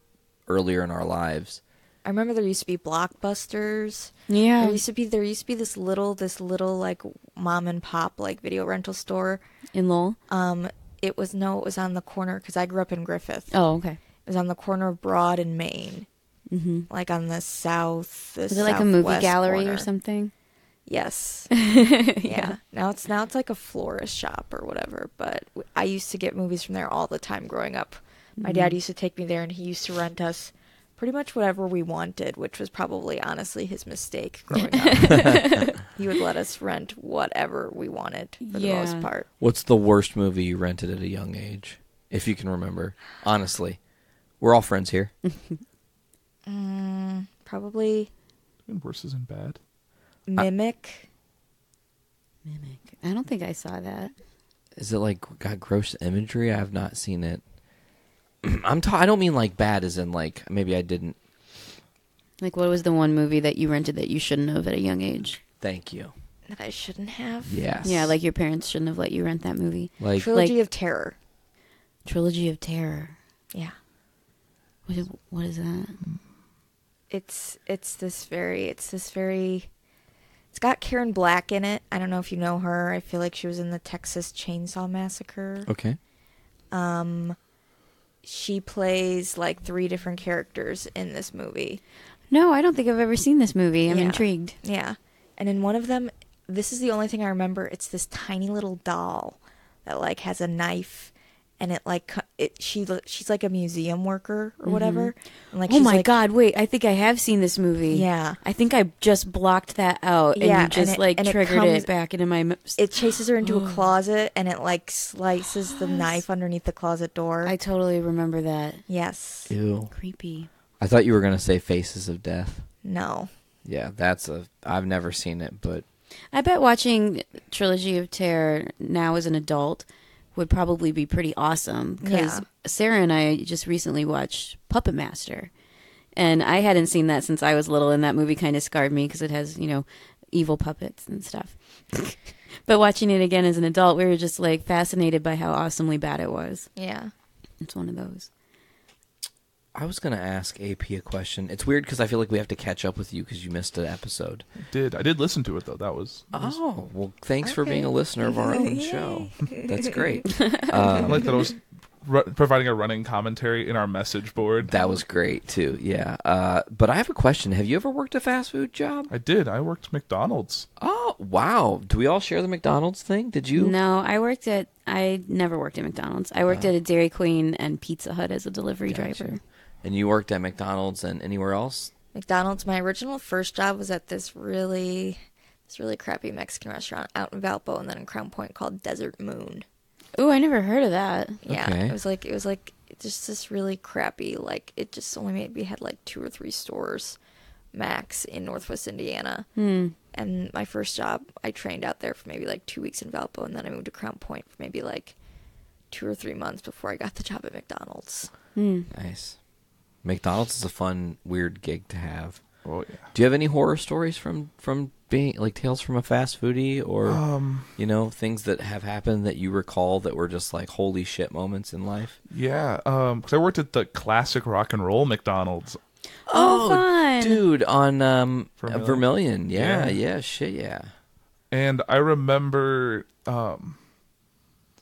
earlier in our lives. I remember there used to be Blockbusters. Yeah. There used to be there used to be this little this little like mom and pop like video rental store in Lowell. Um it was no it was on the corner cuz I grew up in Griffith. Oh, okay. It was on the corner of Broad and Main. Mhm. Like on the south the Is it like a movie gallery corner. or something? Yes. yeah. yeah. Now it's now it's like a florist shop or whatever, but I used to get movies from there all the time growing up. My mm-hmm. dad used to take me there and he used to rent us pretty much whatever we wanted, which was probably honestly his mistake growing up. He would let us rent whatever we wanted for yeah. the most part. What's the worst movie you rented at a young age, if you can remember? Honestly, we're all friends here. mm, probably. Worse isn't bad. Mimic. I... Mimic. I don't think I saw that. Is it like got gross imagery? I have not seen it. I'm ta- I don't mean like bad as in like maybe I didn't. Like what was the one movie that you rented that you shouldn't have at a young age? Thank you. That I shouldn't have? Yes. Yeah, like your parents shouldn't have let you rent that movie. Like Trilogy like, of Terror. Trilogy of Terror. Yeah. What is, what is that? It's it's this very it's this very it's got Karen Black in it. I don't know if you know her. I feel like she was in the Texas Chainsaw Massacre. Okay. Um She plays like three different characters in this movie. No, I don't think I've ever seen this movie. I'm yeah. intrigued. Yeah. And in one of them, this is the only thing I remember. It's this tiny little doll that like has a knife and it like it she she's like a museum worker or mm-hmm. whatever. And, like, oh she's, my like, God, wait. I think I have seen this movie. Yeah. I think I just blocked that out and yeah, you just and it, like and triggered it, comes, it back into my It chases her into a closet and it like slices the knife underneath the closet door. I totally remember that. Yes. Ew. Creepy. I thought you were going to say Faces of Death. No. Yeah, that's a I've never seen it, but I bet watching Trilogy of Terror now as an adult would probably be pretty awesome because yeah. Sarah and I just recently watched Puppet Master, and I hadn't seen that since I was little, and that movie kind of scarred me because it has, you know, evil puppets and stuff. But watching it again as an adult, we were just like fascinated by how awesomely bad it was. Yeah. It's one of those. I was going to ask A P a question. It's weird because I feel like we have to catch up with you because you missed an episode. I did. I did listen to it, though. That was... That was... Oh, well, thanks okay. for being a listener of our own show. That's great. Um, I like that I was re- providing a running commentary in our message board. That was great, too. Yeah. Uh, but I have a question. Have you ever worked a fast food job? I did. I worked McDonald's. Oh, wow. Do we all share the McDonald's thing? Did you? No, I worked at... I never worked at McDonald's. I worked uh, at a Dairy Queen and Pizza Hut as a delivery gotcha. driver. And you worked at McDonald's and anywhere else? McDonald's. My original first job was at this really, this really crappy Mexican restaurant out in Valpo, and then in Crown Point called Desert Moon. Ooh, I never heard of that. Yeah, okay. it was like it was like just this really crappy. Like it just only maybe had like two or three stores, max, in Northwest Indiana. Hmm. And my first job, I trained out there for maybe like two weeks in Valpo, and then I moved to Crown Point for maybe like two or three months before I got the job at McDonald's. Hmm. Nice. McDonald's is a fun, weird gig to have. Oh yeah. Do you have any horror stories from, from being like tales from a fast foodie or um, you know things that have happened that you recall that were just like holy shit moments in life? Yeah, um, because I worked at the classic rock and roll McDonald's. Oh, fun. Dude, on um Vermilion. Vermilion. Yeah, yeah, yeah, shit, yeah. And I remember um,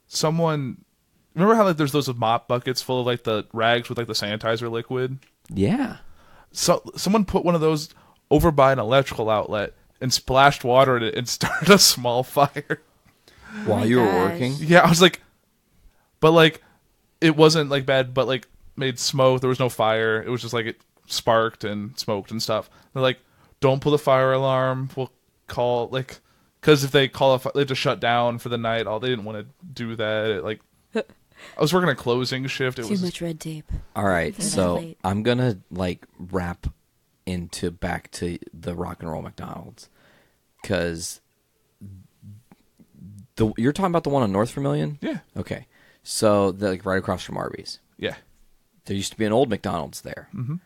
someone. Remember how like there's those mop buckets full of like the rags with like the sanitizer liquid? Yeah. So someone put one of those over by an electrical outlet and splashed water in it and started a small fire. Oh While you gosh. were working? Yeah, I was like, but like, it wasn't like bad, but like made smoke. There was no fire. It was just like it sparked and smoked and stuff. They're like, don't pull the fire alarm. We'll call, like, because if they call, a fi- they have to shut down for the night. All they didn't want to do that. It, like, I was working a closing shift. It Too was Too much red tape. All right, so I'm going to, like, wrap into back to the rock and roll McDonald's. Because the you're talking about the one on North Vermilion? Yeah. Okay. So, the, like, right across from Arby's. Yeah. There used to be an old McDonald's there. Mm-hmm.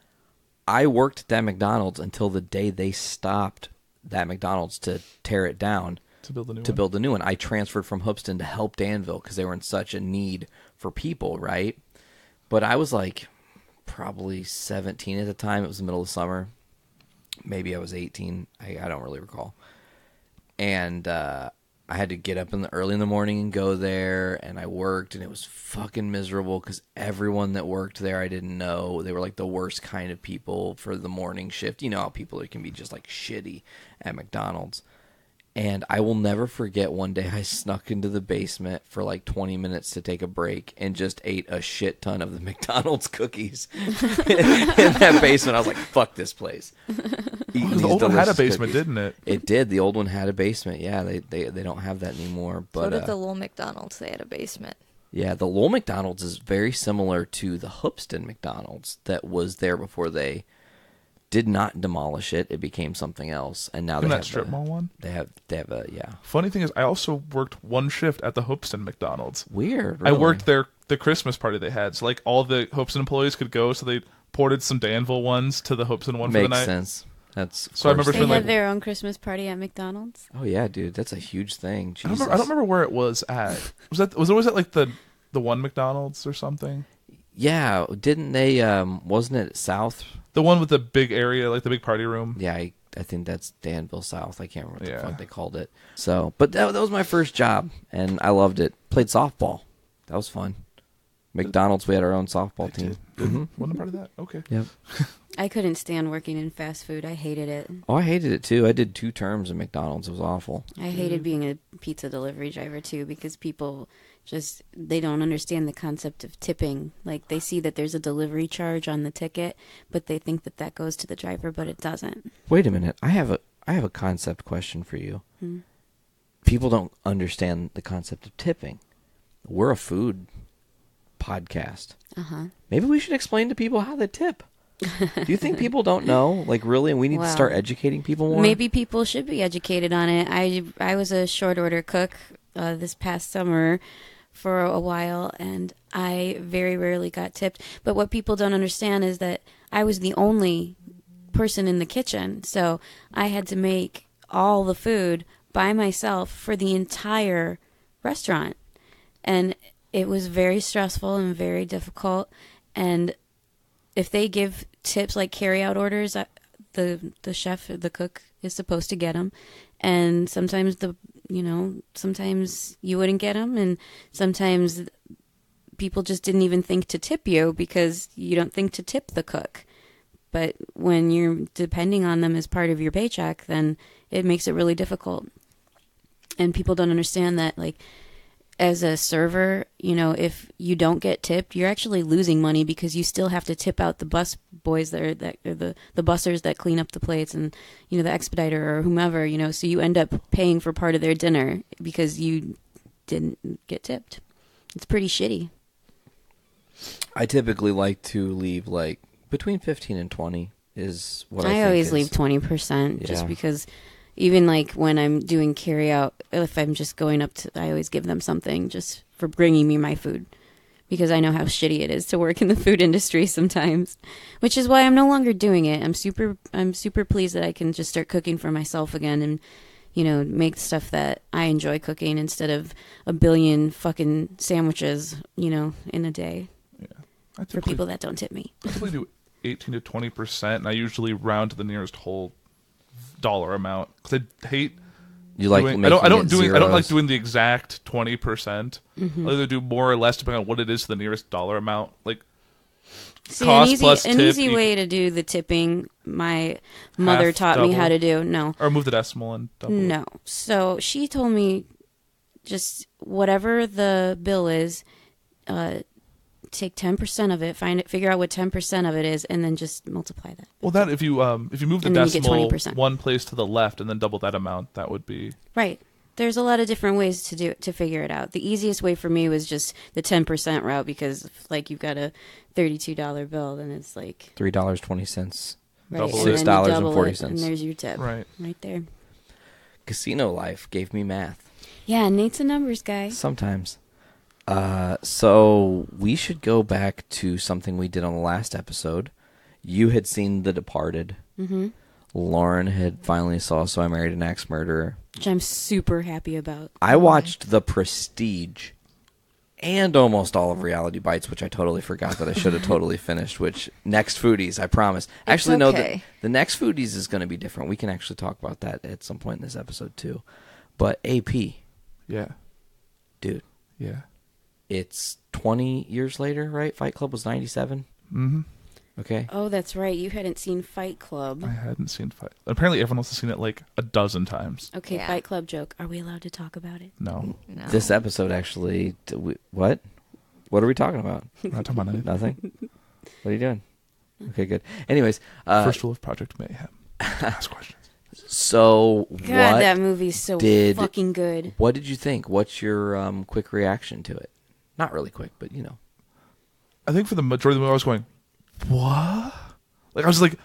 I worked at that McDonald's until the day they stopped that McDonald's to tear it down. To build a new to one. To build a new one. I transferred from Hoopeston to help Danville because they were in such a need for people, right? But I was, like, probably seventeen at the time. It was the middle of summer. Maybe I was eighteen. I, I don't really recall. And uh, I had to get up in the early in the morning and go there, and I worked, and it was fucking miserable because everyone that worked there I didn't know. They were like the worst kind of people for the morning shift. You know how people can be just like shitty at McDonald's. And I will never forget one day I snuck into the basement for like twenty minutes to take a break and just ate a shit ton of the McDonald's cookies in that basement. I was like, fuck this place. Well, the old one had a basement, cookies. Didn't it? It did. The old one had a basement. Yeah, they they, they don't have that anymore. But so did uh, the Lowell McDonald's. They had a basement. Yeah, the Lowell McDonald's is very similar to the Hoopeston McDonald's that was there before they... Did not demolish it. It became something else, and now they have that strip mall one. They have, they have a yeah. Funny thing is, I also worked one shift at the Hoopeston McDonald's. Weird. Really. I worked their the Christmas party they had, so like all the Hoopeston employees could go. So they ported some Danville ones to the Hoopeston one Makes for the night. Makes sense. That's so. I remember they had like, their own Christmas party at McDonald's. Oh yeah, dude, that's a huge thing. Jesus. I don't remember, I don't remember where it was at. Was that was it was it like the the one McDonald's or something? Yeah, didn't they? Um, wasn't it South? The one with the big area, like the big party room. Yeah, I, I think that's Danville South. I can't remember what yeah. the fuck they called it. So, but that, that was my first job, and I loved it. Played softball. That was fun. McDonald's, we had our own softball I team. Did. Mm-hmm. Wasn't a part of that? Okay. Yep. I couldn't stand working in fast food. I hated it. Oh, I hated it too. I did two terms at McDonald's. It was awful. I hated being a pizza delivery driver too because people... Just, they don't understand the concept of tipping. Like, they see that there's a delivery charge on the ticket, but they think that that goes to the driver, but it doesn't. Wait a minute. I have a, I have a concept question for you. Hmm. People don't understand the concept of tipping. We're a food podcast. Uh-huh. Maybe we should explain to people how they tip. Do you think people don't know? Like, really? We need well, to start educating people more? Maybe people should be educated on it. I, I was a short order cook uh, this past summer. For a while, and I very rarely got tipped. But what people don't understand is that I was the only person in the kitchen, so I had to make all the food by myself for the entire restaurant, and it was very stressful and very difficult. And if they give tips like carryout orders, the the chef, the cook is supposed to get them, and sometimes the You know, sometimes you wouldn't get them, and sometimes people just didn't even think to tip you because you don't think to tip the cook. But when you're depending on them as part of your paycheck, then it makes it really difficult. And people don't understand that, like, as a server, you know, if you don't get tipped, you're actually losing money because you still have to tip out the bus boys that are that are the the bussers that clean up the plates, and you know, the expediter or whomever, you know, so you end up paying for part of their dinner because you didn't get tipped. It's pretty shitty. I typically like to leave like between fifteen and twenty is what I, I think always is. Leave twenty percent yeah. Just because. Even like when I'm doing carry out, if I'm just going up to, I always give them something just for bringing me my food because I know how shitty it is to work in the food industry sometimes, which is why I'm no longer doing it. I'm super, I'm super pleased that I can just start cooking for myself again and, you know, make stuff that I enjoy cooking instead of a billion fucking sandwiches, you know, in a day yeah. I for people that don't tip me. I typically do eighteen to twenty percent and I usually round to the nearest whole dollar amount because I hate you like doing, I don't I don't doing zeros. I don't like doing the exact twenty percent. Mm-hmm. I'll either do more or less depending on what it is to the nearest dollar amount. Like see, cost an easy, plus an tip, easy way you, to do the tipping. My mother half, taught double, me how to do no or move the decimal and double. No, it. So she told me just whatever the bill is, uh, take ten percent of it, find it, figure out what ten percent of it is, and then just multiply that. Well, that if you um, if you move the and decimal one place to the left and then double that amount, that would be... Right. There's a lot of different ways to do it, to figure it out. The easiest way for me was just the ten percent route because, if, like, you've got a thirty-two dollar bill, then it's like... three dollars and twenty cents. Right. six dollars and forty cents. And there's your tip. Right. Right there. Casino life gave me math. Yeah, Nate's a numbers guy. Sometimes. Uh, so we should go back to something we did on the last episode. You had seen The Departed. Mm-hmm. Lauren had finally saw So I Married an Axe Murderer. Which I'm super happy about. I watched The Prestige and almost all of Reality Bites, which I totally forgot that I should have totally finished, which next Foodies, I promise. Actually, okay. no, the, the next Foodies is going to be different. We can actually talk about that at some point in this episode, too. But A P. Yeah. Dude. Yeah. It's twenty years later, right? Fight Club was ninety-seven? Mm-hmm. Okay. Oh, that's right. You hadn't seen Fight Club. I hadn't seen Fight Club. Apparently everyone else has seen it like a dozen times. Okay, yeah. Fight Club joke. Are we allowed to talk about it? No. no. This episode actually... We, what? What are we talking about? We're not talking about anything. Nothing? What are you doing? Okay, good. Anyways. Uh, First rule of Project Mayhem. Ask questions. So God, what that movie's so did, fucking good. What did you think? What's your um, quick reaction to it? Not really quick, but you know. I think for the majority of the movie, I was going... What? Like I was like,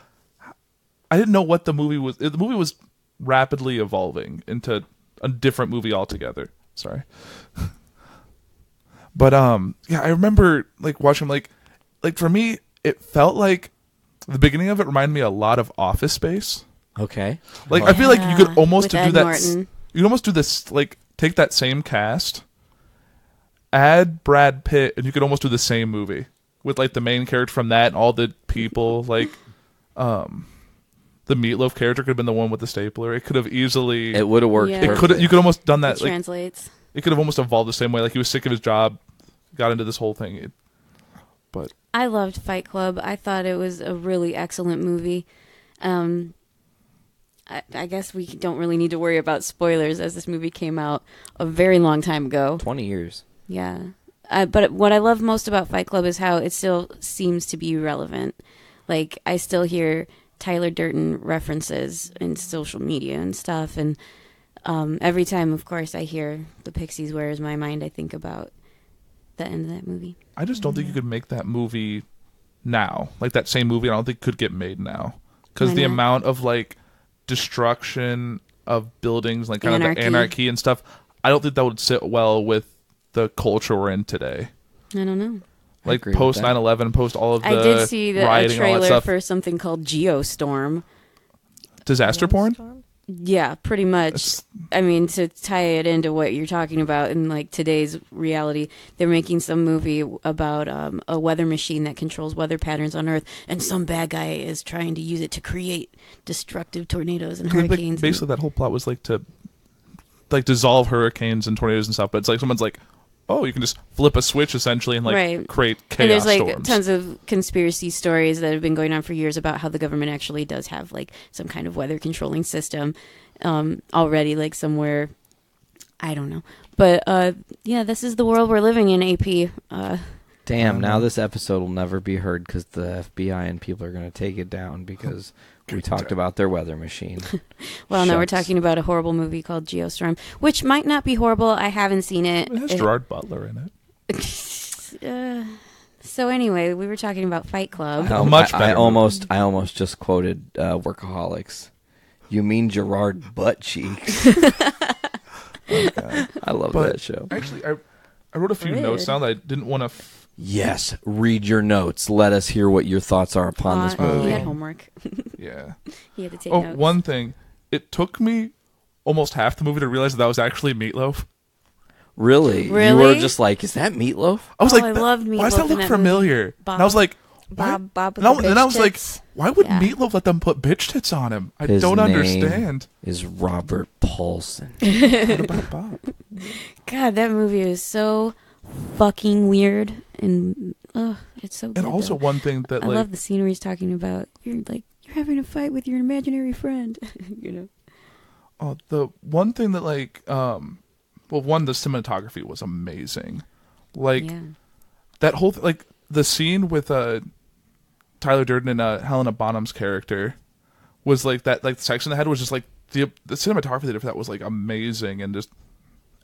I didn't know what the movie was. The movie was rapidly evolving into a different movie altogether. Sorry, but um, yeah, I remember like watching like, like for me, it felt like the beginning of it reminded me a lot of Office Space. Okay, like yeah. I feel like you could almost do Ed that. Norton. You could almost do this. Like take that same cast, add Brad Pitt, and you could almost do the same movie. With, like, the main character from that and all the people, like, um, the Meatloaf character could have been the one with the stapler. It could have easily... It would have worked. Yeah. It could have, you could have almost done that. It like, translates. It could have almost evolved the same way. Like, he was sick of his job, got into this whole thing. It, but I loved Fight Club. I thought it was a really excellent movie. Um, I, I guess we don't really need to worry about spoilers as this movie came out a very long time ago. twenty years. Yeah. Uh, but what I love most about Fight Club is how it still seems to be relevant. Like, I still hear Tyler Durden references in social media and stuff. And um, every time, of course, I hear The Pixies, Where Is My Mind, I think about the end of that movie. I just don't yeah. think you could make that movie now. Like, that same movie, I don't think could get made now. Because the not? amount of, like, destruction of buildings, like, kind anarchy. of the anarchy and stuff, I don't think that would sit well with the culture we're in today. I don't know. Like post nine eleven, post all of the rioting and all that stuff. I did see the, a trailer for something called Geostorm. Disaster porn? Storm? Yeah, pretty much. It's... I mean, to tie it into what you're talking about in like today's reality, they're making some movie about um, a weather machine that controls weather patterns on Earth, and some bad guy is trying to use it to create destructive tornadoes and hurricanes. Like, basically, and... that whole plot was like to like dissolve hurricanes and tornadoes and stuff, but it's like someone's like, oh, you can just flip a switch, essentially, and, like, right. create chaos storms. And there's, like, storms. Tons of conspiracy stories that have been going on for years about how the government actually does have, like, some kind of weather-controlling system um, already, like, somewhere. I don't know. But, uh, yeah, this is the world we're living in, A P. Uh, Damn, now this episode will never be heard because the F B I and people are going to take it down because... We talked about their weather machine. Well, Shucks. Now we're talking about a horrible movie called Geostorm, which might not be horrible. I haven't seen it. It has it, Gerard Butler in it. uh, so anyway, we were talking about Fight Club. How much? I, I almost, I almost just quoted uh, Workaholics. You mean Gerard Butt Cheeks? Oh, God. I love but that show. Actually, I, I wrote a few Weird. notes down that I didn't want to. F- Yes, read your notes. Let us hear what your thoughts are upon uh, this movie. He had homework. Yeah. He had to take oh, notes. One thing. It took me almost half the movie to realize that, that was actually Meatloaf. Really? Really? You were just like, is that Meatloaf? I was oh, like, I loved Meatloaf. Why does that look that familiar? Bob, and I was like, Bob, Bob with and, the I, and I was like, why would yeah. Meatloaf let them put bitch tits on him? I His don't name understand. Is Robert Paulson. What about Bob? God, that movie is so fucking weird and oh, it's so. Good, and also though. One thing that I like, love the scenery he's talking about. You're like you're having a fight with your imaginary friend, you know. Oh, the one thing that like, um, well, one the cinematography was amazing, like yeah. that whole th- like the scene with uh, Tyler Durden and uh, Helena Bonham's character was like that, like the section they had was just like the, the cinematography they did for that was like amazing, and just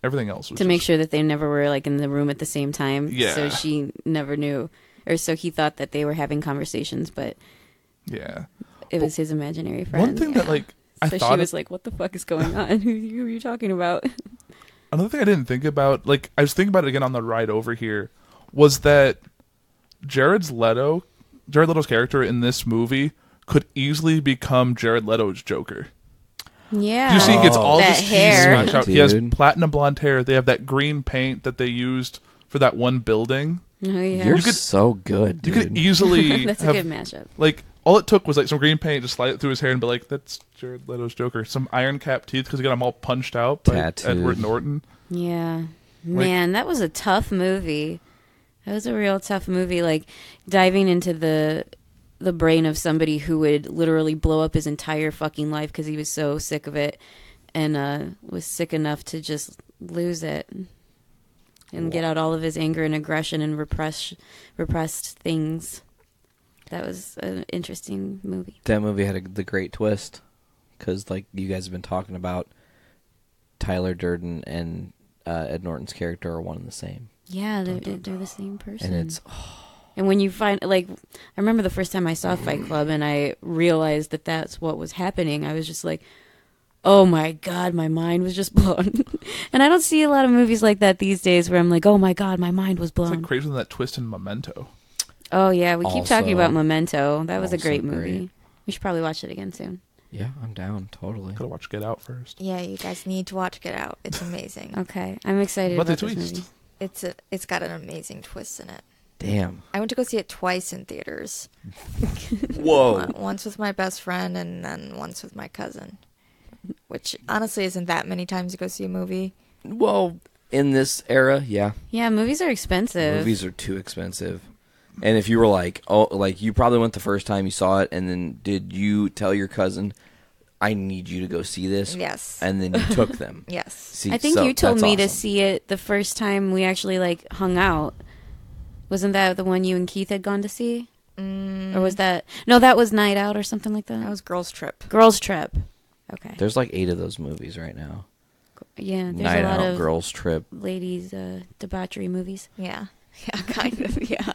everything else was to just... make sure that they never were like in the room at the same time. Yeah. So she never knew, or so he thought that they were having conversations, but yeah, it was but his imaginary friend. One thing yeah. that like I so thought she was it... like, "What the fuck is going on? who, who are you talking about?" Another thing I didn't think about, like I was thinking about it again on the ride over here, was that Jared Leto, Jared Leto's character in this movie could easily become Jared Leto's Joker. Yeah, you see, he gets all this hair. He has platinum blonde hair. They have that green paint that they used for that one building. Oh, yeah. You're you could, so good. Dude. You could easily. That's have, a good mashup. Like all it took was like some green paint, just slide it through his hair, and be like, "That's Jared Leto's Joker." Some iron cap teeth because he got them all punched out by Tattooed. Edward Norton. Yeah, like, man, that was a tough movie. That was a real tough movie, like diving into the the brain of somebody who would literally blow up his entire fucking life because he was so sick of it, and uh, was sick enough to just lose it and wow. get out all of his anger and aggression and repress, repressed things. That was an interesting movie. That movie had a, the great twist because, like you guys have been talking about, Tyler Durden and uh, Ed Norton's character are one and the same. Yeah, they're, they're the same person. And it's oh. and when you find, like, I remember the first time I saw Fight Club and I realized that that's what was happening. I was just like, oh my God, my mind was just blown. And I don't see a lot of movies like that these days where I'm like, oh my God, my mind was blown. It's like crazy with that twist in Memento. Oh yeah, we keep also, talking about Memento. That was a great movie. Great. We should probably watch it again soon. Yeah, I'm down, totally. Gotta watch Get Out first. Yeah, you guys need to watch Get Out. It's amazing. Okay, I'm excited what about the this twist? Movie. It's a, it's got an amazing twist in it. Damn. I went to go see it twice in theaters. Whoa. Once with my best friend and then once with my cousin, which honestly isn't that many times to go see a movie. Well, in this era, yeah. Yeah, movies are expensive. Movies are too expensive. And if you were like, oh, like you probably went the first time you saw it and then did you tell your cousin, I need you to go see this. Yes. And then you took them. Yes. See, I think so, you told me awesome. to see it the first time we actually like hung out. Wasn't that the one you and Keith had gone to see? Mm. Or was that... No, that was Night Out or something like that? That was Girls Trip. Girls Trip. Okay. There's like eight of those movies right now. Yeah. There's Night a lot Out, of Girls Trip. Ladies, uh, debauchery movies. Yeah. Yeah, kind of. Yeah.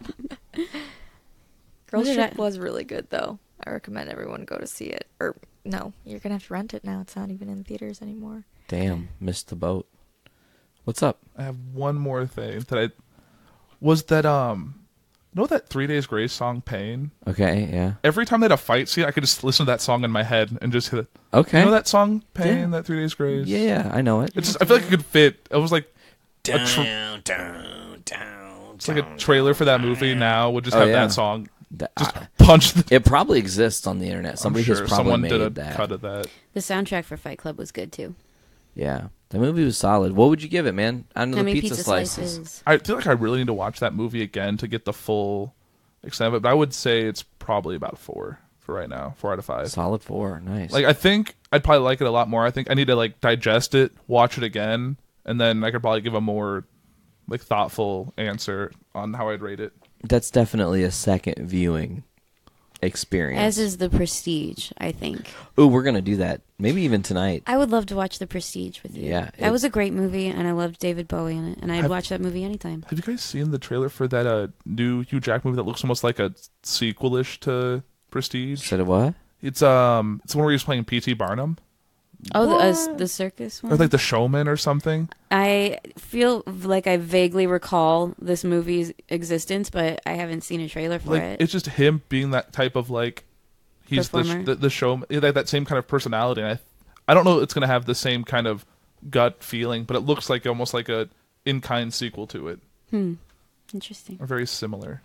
Girls Trip I... was really good though. I recommend everyone go to see it. Or... No, you're going to have to rent it now. It's not even in theaters anymore. Damn, missed the boat. What's up? I have one more thing that I... Was that, um... You know that Three Days Grace song, Pain? Okay, yeah. Every time they had a fight scene, I could just listen to that song in my head and just hit it. Okay. You know that song, Pain, yeah. that Three Days Grace? Yeah, yeah, I know it. It's just, I feel like it could fit. It was like... Down, tra- down, down, It's like a trailer for that movie now. We'll just have oh, yeah. that song... Just punch the... It probably exists on the internet. Somebody sure has probably someone made did a that. Cut of that. The soundtrack for Fight Club was good too. Yeah, the movie was solid. What would you give it, man? I know How the many pizza, pizza slices. slices. I feel like I really need to watch that movie again to get the full extent of it. But I would say it's probably about four for right now. Four out of five. Solid four. Nice. Like I think I'd probably like it a lot more. I think I need to like digest it, watch it again, and then I could probably give a more like thoughtful answer on how I'd rate it. That's definitely a second viewing experience. As is The Prestige, I think. Ooh, we're going to do that. Maybe even tonight. I would love to watch The Prestige with you. Yeah. That it, was a great movie, and I loved David Bowie in it, and I'd have, watch that movie anytime. Have you guys seen the trailer for that uh, new Hugh Jack movie that looks almost like a sequel-ish to Prestige? Said it what? It's um, it's the one where he was playing P T Barnum. Oh, the, uh, the circus one? Or like The Showman or something? I feel like I vaguely recall this movie's existence, but I haven't seen a trailer for like, it. It's just him being that type of, like, he's Performer. the the, the showman, like that same kind of personality. And I, I don't know if it's going to have the same kind of gut feeling, but it looks like almost like a in-kind sequel to it. Hmm. Interesting. Or very similar.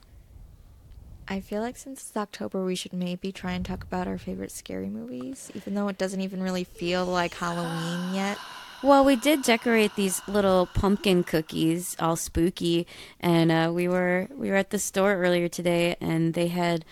I feel like since it's October, we should maybe try and talk about our favorite scary movies, even though it doesn't even really feel like Halloween yet. Well, we did decorate these little pumpkin cookies, all spooky, and uh, we were we were at the store earlier today, and they had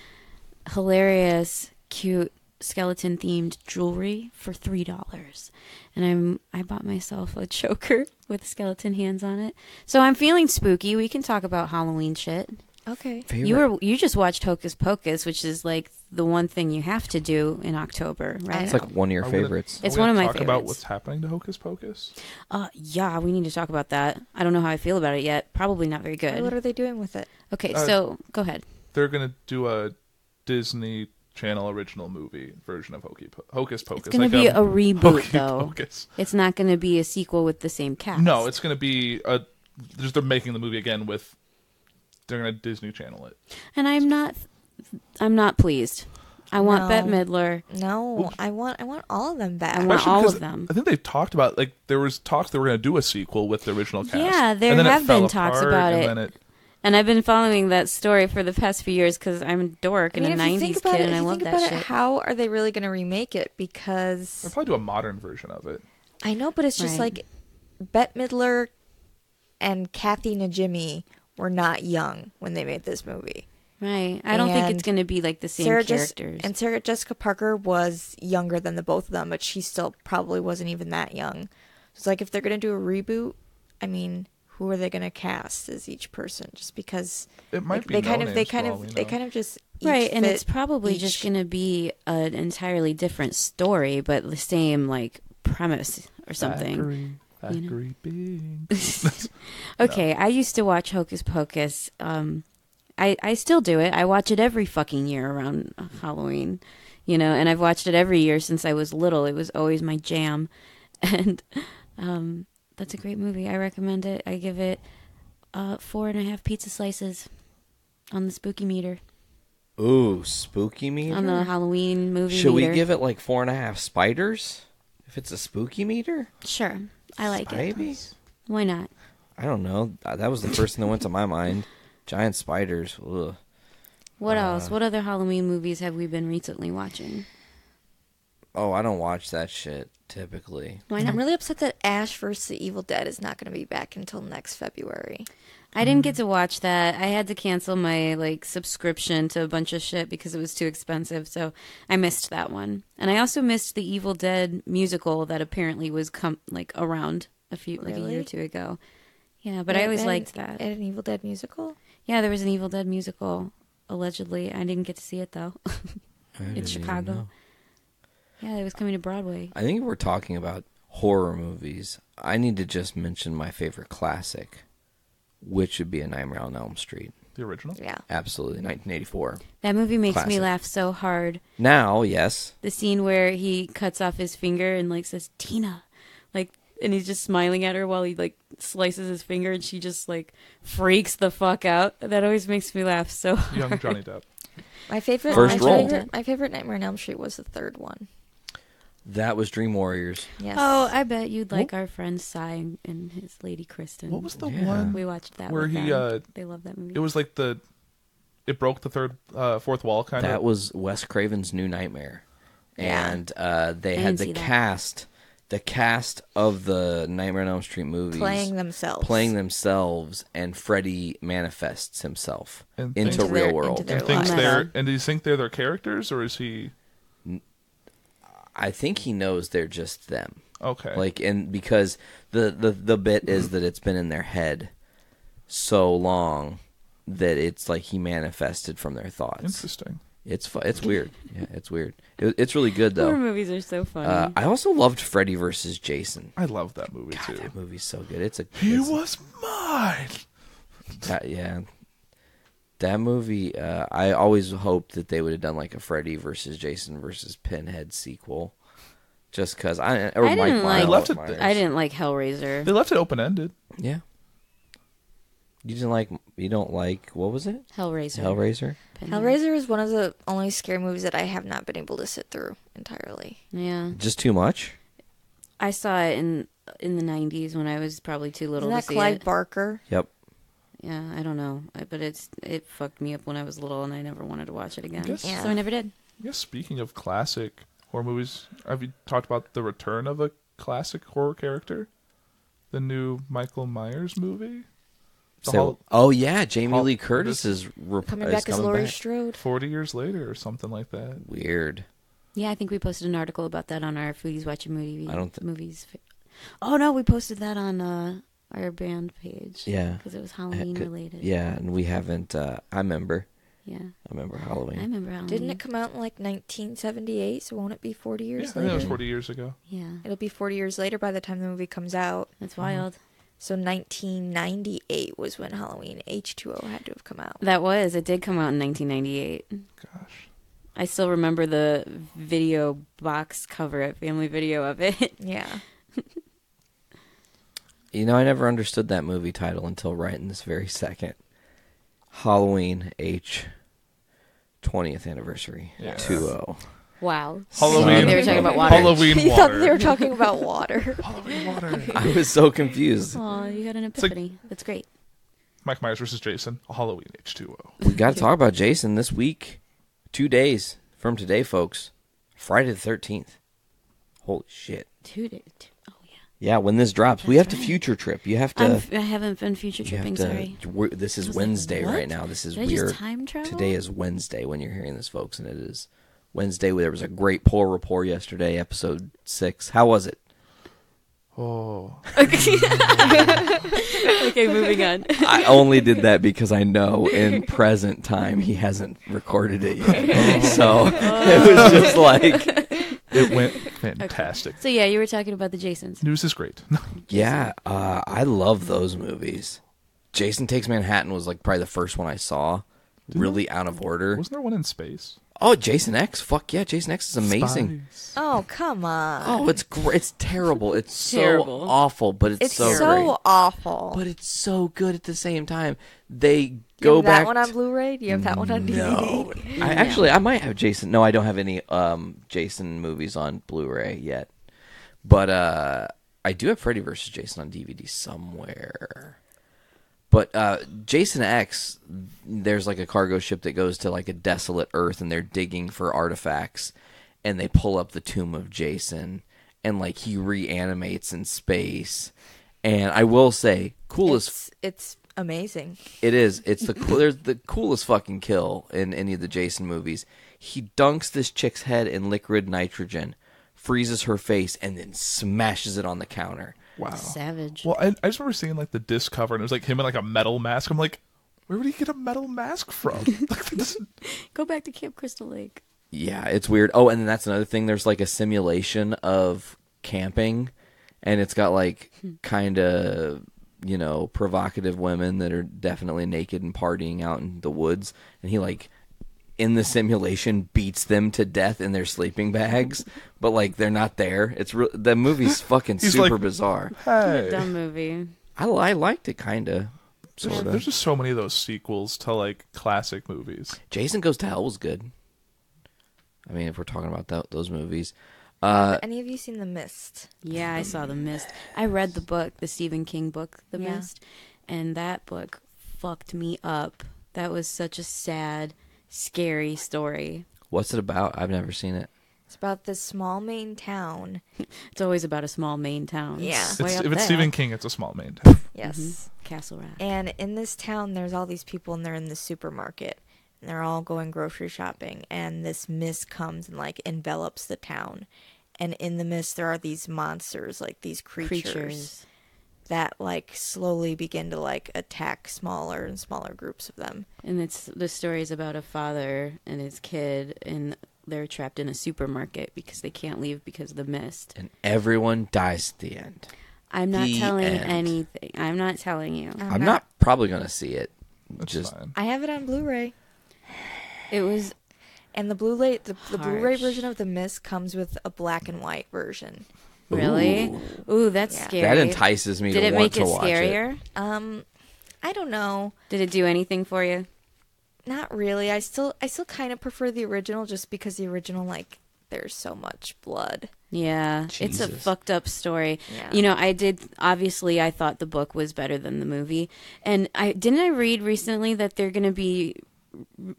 hilarious, cute skeleton-themed jewelry for three dollars, and I'm I bought myself a choker with skeleton hands on it, so I'm feeling spooky. We can talk about Halloween shit. Okay. Favorite. You were you just watched Hocus Pocus, which is like the one thing you have to do in October, right? It's like one of your are favorites. Gonna, it's one of my talk favorites. Talk about what's happening to Hocus Pocus. Uh, yeah, we need to talk about that. I don't know how I feel about it yet. Probably not very good. What are they doing with it? Okay, uh, so go ahead. They're gonna do a Disney Channel original movie version of Hokey po- Hocus Pocus. It's going like to be a, a reboot, Hokey though. Pocus. It's not going to be a sequel with the same cast. No, it's going to be a. They're making the movie again with. They're going to Disney Channel it. And I'm not. I'm not pleased. I want no. Bette Midler. No, I want. I want all of them back. I want all of them. I think they've talked about like there was talks they were going to do a sequel with the original cast. Yeah, there and then have it been talks apart, about and it. Then it And I've been following that story for the past few years because I'm a dork I mean, and a nineties kid, it, and I love that shit. It, how are they really going to remake it? Because they'll probably do a modern version of it. I know, but it's just right. like Bette Midler and Kathy Najimy were not young when they made this movie. Right. I don't and think it's going to be like the same Sarah characters. Just, and Sarah Jessica Parker was younger than the both of them, but she still probably wasn't even that young. So it's like if they're going to do a reboot, I mean. Who are they going to cast as each person? Just because it might like, be they no kind of they kind of they kind of just each right, and it's probably each. just going to be an entirely different story, but the same like premise or something. Factory, factory beans. Okay, no. I used to watch Hocus Pocus. Um, I I still do it. I watch it every fucking year around Halloween, you know, and I've watched it every year since I was little. It was always my jam, and um. That's a great movie. I recommend it. I give it uh, four and a half pizza slices on the spooky meter. Ooh, spooky meter? On the Halloween movie Should meter. We give it like four and a half spiders? If it's a spooky meter? Sure. I like Spivey? It. Maybe. Why not? I don't know. That was the first thing that went to my mind. Giant spiders. Ugh. What uh, else? What other Halloween movies have we been recently watching? Oh, I don't watch that shit. Typically. I'm really upset that Ash versus the Evil Dead is not going to be back until next February. I didn't get to watch that. I had to cancel my like subscription to a bunch of shit because it was too expensive, so I missed that one. And I also missed the Evil Dead musical that apparently was com- like around a few like really? a year or two ago. Yeah, but and, I always and, liked that. And an Evil Dead musical? Yeah, there was an Evil Dead musical allegedly. I didn't get to see it though. It's Chicago. Yeah, it was coming to Broadway. I think we're talking about horror movies. I need to just mention my favorite classic, which would be A Nightmare on Elm Street. The original? Yeah. Absolutely. nineteen eighty-four. That movie makes classic. Me laugh so hard. Now, yes. The scene where he cuts off his finger and like says, Tina. Like, and he's just smiling at her while he like slices his finger and she just like freaks the fuck out. That always makes me laugh so hard. Young Johnny Depp. My favorite, First my, role. favorite my favorite Nightmare on Elm Street was the third one. That was Dream Warriors. Yes. Oh, I bet you'd like what? Our friend Cy and his lady Kristen. What was the yeah. one we watched that where he? Uh, they love that movie. It was like the, it broke the third, uh, fourth wall kind that of. That was Wes Craven's New Nightmare, yeah. and uh, they I had the cast, that. the cast of the Nightmare on Elm Street movies playing themselves, playing themselves, and Freddy manifests himself and into real their, world. Into and, thinks they're, and do you think they're their characters or is he? I think he knows they're just them. Okay. Like, and because the, the, the bit is that it's been in their head so long that it's like he manifested from their thoughts. Interesting. It's fu- It's weird. Yeah, it's weird. It, it's really good though. Horror movies are so funny. Uh, I also loved Freddy versus Jason. I love that movie God, too. That movie's so good. It's a. He it's was a, mine. That, yeah. That movie, uh, I always hoped that they would have done like a Freddy versus Jason versus Pinhead sequel, just because I or I Mike didn't Myers, like, left it, I didn't like Hellraiser. They left it open ended. Yeah. You didn't like. You don't like. What was it? Hellraiser. Hellraiser. Pinhead. Hellraiser is one of the only scary movies that I have not been able to sit through entirely. Yeah. Just too much. I saw it in in the nineties when I was probably too little Isn't to that see Clyde it. That Clive Barker. Yep. Yeah, I don't know, but it's it fucked me up when I was little, and I never wanted to watch it again, I guess, yeah. so I never did. I guess speaking of classic horror movies, have you talked about the return of a classic horror character? The new Michael Myers movie? So, Hol- oh, yeah, Jamie Hol- Lee Curtis is re- coming back is coming as Laurie Strode. forty years later or something like that. Weird. Yeah, I think we posted an article about that on our Foodies Watching Movie, I don't th- Movies. Oh, no, we posted that on... Uh, our band page. Yeah. Because it was Halloween could, related. Yeah, and we haven't, uh, I remember. Yeah. I remember Halloween. I remember Halloween. Didn't it come out in like nineteen seventy-eight, so won't it be forty years yeah, later? Yeah, it was forty years ago. Yeah. It'll be forty years later by the time the movie comes out. That's wild. Mm-hmm. So nineteen ninety-eight was when Halloween H two O had to have come out. That was. It did come out in nineteen ninety-eight. Gosh. I still remember the video box cover at Family Video of it. Yeah. You know, I never understood that movie title until right in this very second. Halloween H twentieth anniversary. Yeah. two oh. Wow. Halloween. So they were talking about water. Halloween water. You thought they were talking about water. Halloween water. I was so confused. Oh, you got an epiphany. Like, that's great. Mike Myers versus Jason. Halloween H two O. We got to talk about Jason this week. Two days from today, folks. Friday the thirteenth. Holy shit. Two days. Yeah, when this drops, that's we have right. to future trip. You have to. I'm, I haven't been future tripping. To, sorry. This is Wednesday like, right now. This is Did weird. I just time travel? Today is Wednesday when you're hearing this, folks, and it is Wednesday. There was a great poll report yesterday, episode six. How was it? Oh. Okay. Okay, moving on. I only did that because I know in present time he hasn't recorded it yet, oh. so oh. it was just like. It went fantastic. Okay. So, yeah, you were talking about the Jasons. News is great. Yeah, uh, I love those movies. Jason Takes Manhattan was, like, probably the first one I saw. Didn't really there, out of order. Wasn't there one in space? Oh, Jason X. Fuck yeah, Jason X is amazing. Spies. Oh, come on. Oh, it's great. It's terrible. It's terrible. so awful, but it's, it's so, so great. It's so awful. But it's so good at the same time. They... Go back. Do you have that one on Blu-ray? Do you have that one on D V D? No. I, actually, I might have Jason. No, I don't have any um, Jason movies on Blu-ray yet. But uh, I do have Freddy versus. Jason on D V D somewhere. But uh, Jason X, there's like a cargo ship that goes to like a desolate Earth, and they're digging for artifacts, and they pull up the tomb of Jason, and like he reanimates in space. And I will say, coolest. It's... it's- amazing. It is. It's the there's the coolest fucking kill in any of the Jason movies. He dunks this chick's head in liquid nitrogen, freezes her face, and then smashes it on the counter. Wow. Savage. Well, I, I just remember seeing like the disc cover, and it was like him in like a metal mask. I'm like, where would he get a metal mask from? Go back to Camp Crystal Lake. Yeah, it's weird. Oh, and then that's another thing. There's like a simulation of camping, and it's got like kind of... you know, provocative women that are definitely naked and partying out in the woods. And he, like, in the simulation beats them to death in their sleeping bags. But, like, they're not there. It's re- The movie's fucking super like, bizarre. Hey. It's a dumb movie. I, I liked it, kind of. There's, there's just so many of those sequels to, like, classic movies. Jason Goes to Hell was good. I mean, if we're talking about that, those movies... Uh, Have any of you seen The Mist? Yeah, I saw The Mist. I read the book, the Stephen King book, The yeah. Mist, and that book fucked me up. That was such a sad, scary story. What's it about? I've never seen it. It's about this small Maine town. It's always about a small Maine town. Yeah. It's, if it's there. Stephen King, it's a small Maine town. Yes. Mm-hmm. Castle Rock. And in this town, there's all these people, and they're in the supermarket. And they're all going grocery shopping, and this mist comes and like envelops the town, and in the mist there are these monsters, like these creatures, creatures. that like slowly begin to like attack smaller and smaller groups of them. And it's the story is about a father and his kid, and they're trapped in a supermarket because they can't leave because of the mist. And everyone dies at the end. I'm not the telling end. anything. I'm not telling you. I'm, I'm not... not probably gonna see it. That's Just fine. I have it on Blu-ray. It was, and the Blu-ray the, the Blu-ray version of The Mist comes with a black and white version. Really? Ooh, Ooh that's yeah. scary. That entices me Did to want to watch it. Did it make it scarier? Um, I don't know. Did it do anything for you? Not really. I still I still kind of prefer the original, just because the original, like, there's so much blood. Yeah, Jesus. It's a fucked up story. Yeah. You know, I did, obviously, I thought the book was better than the movie. And I didn't I read recently that they're going to be...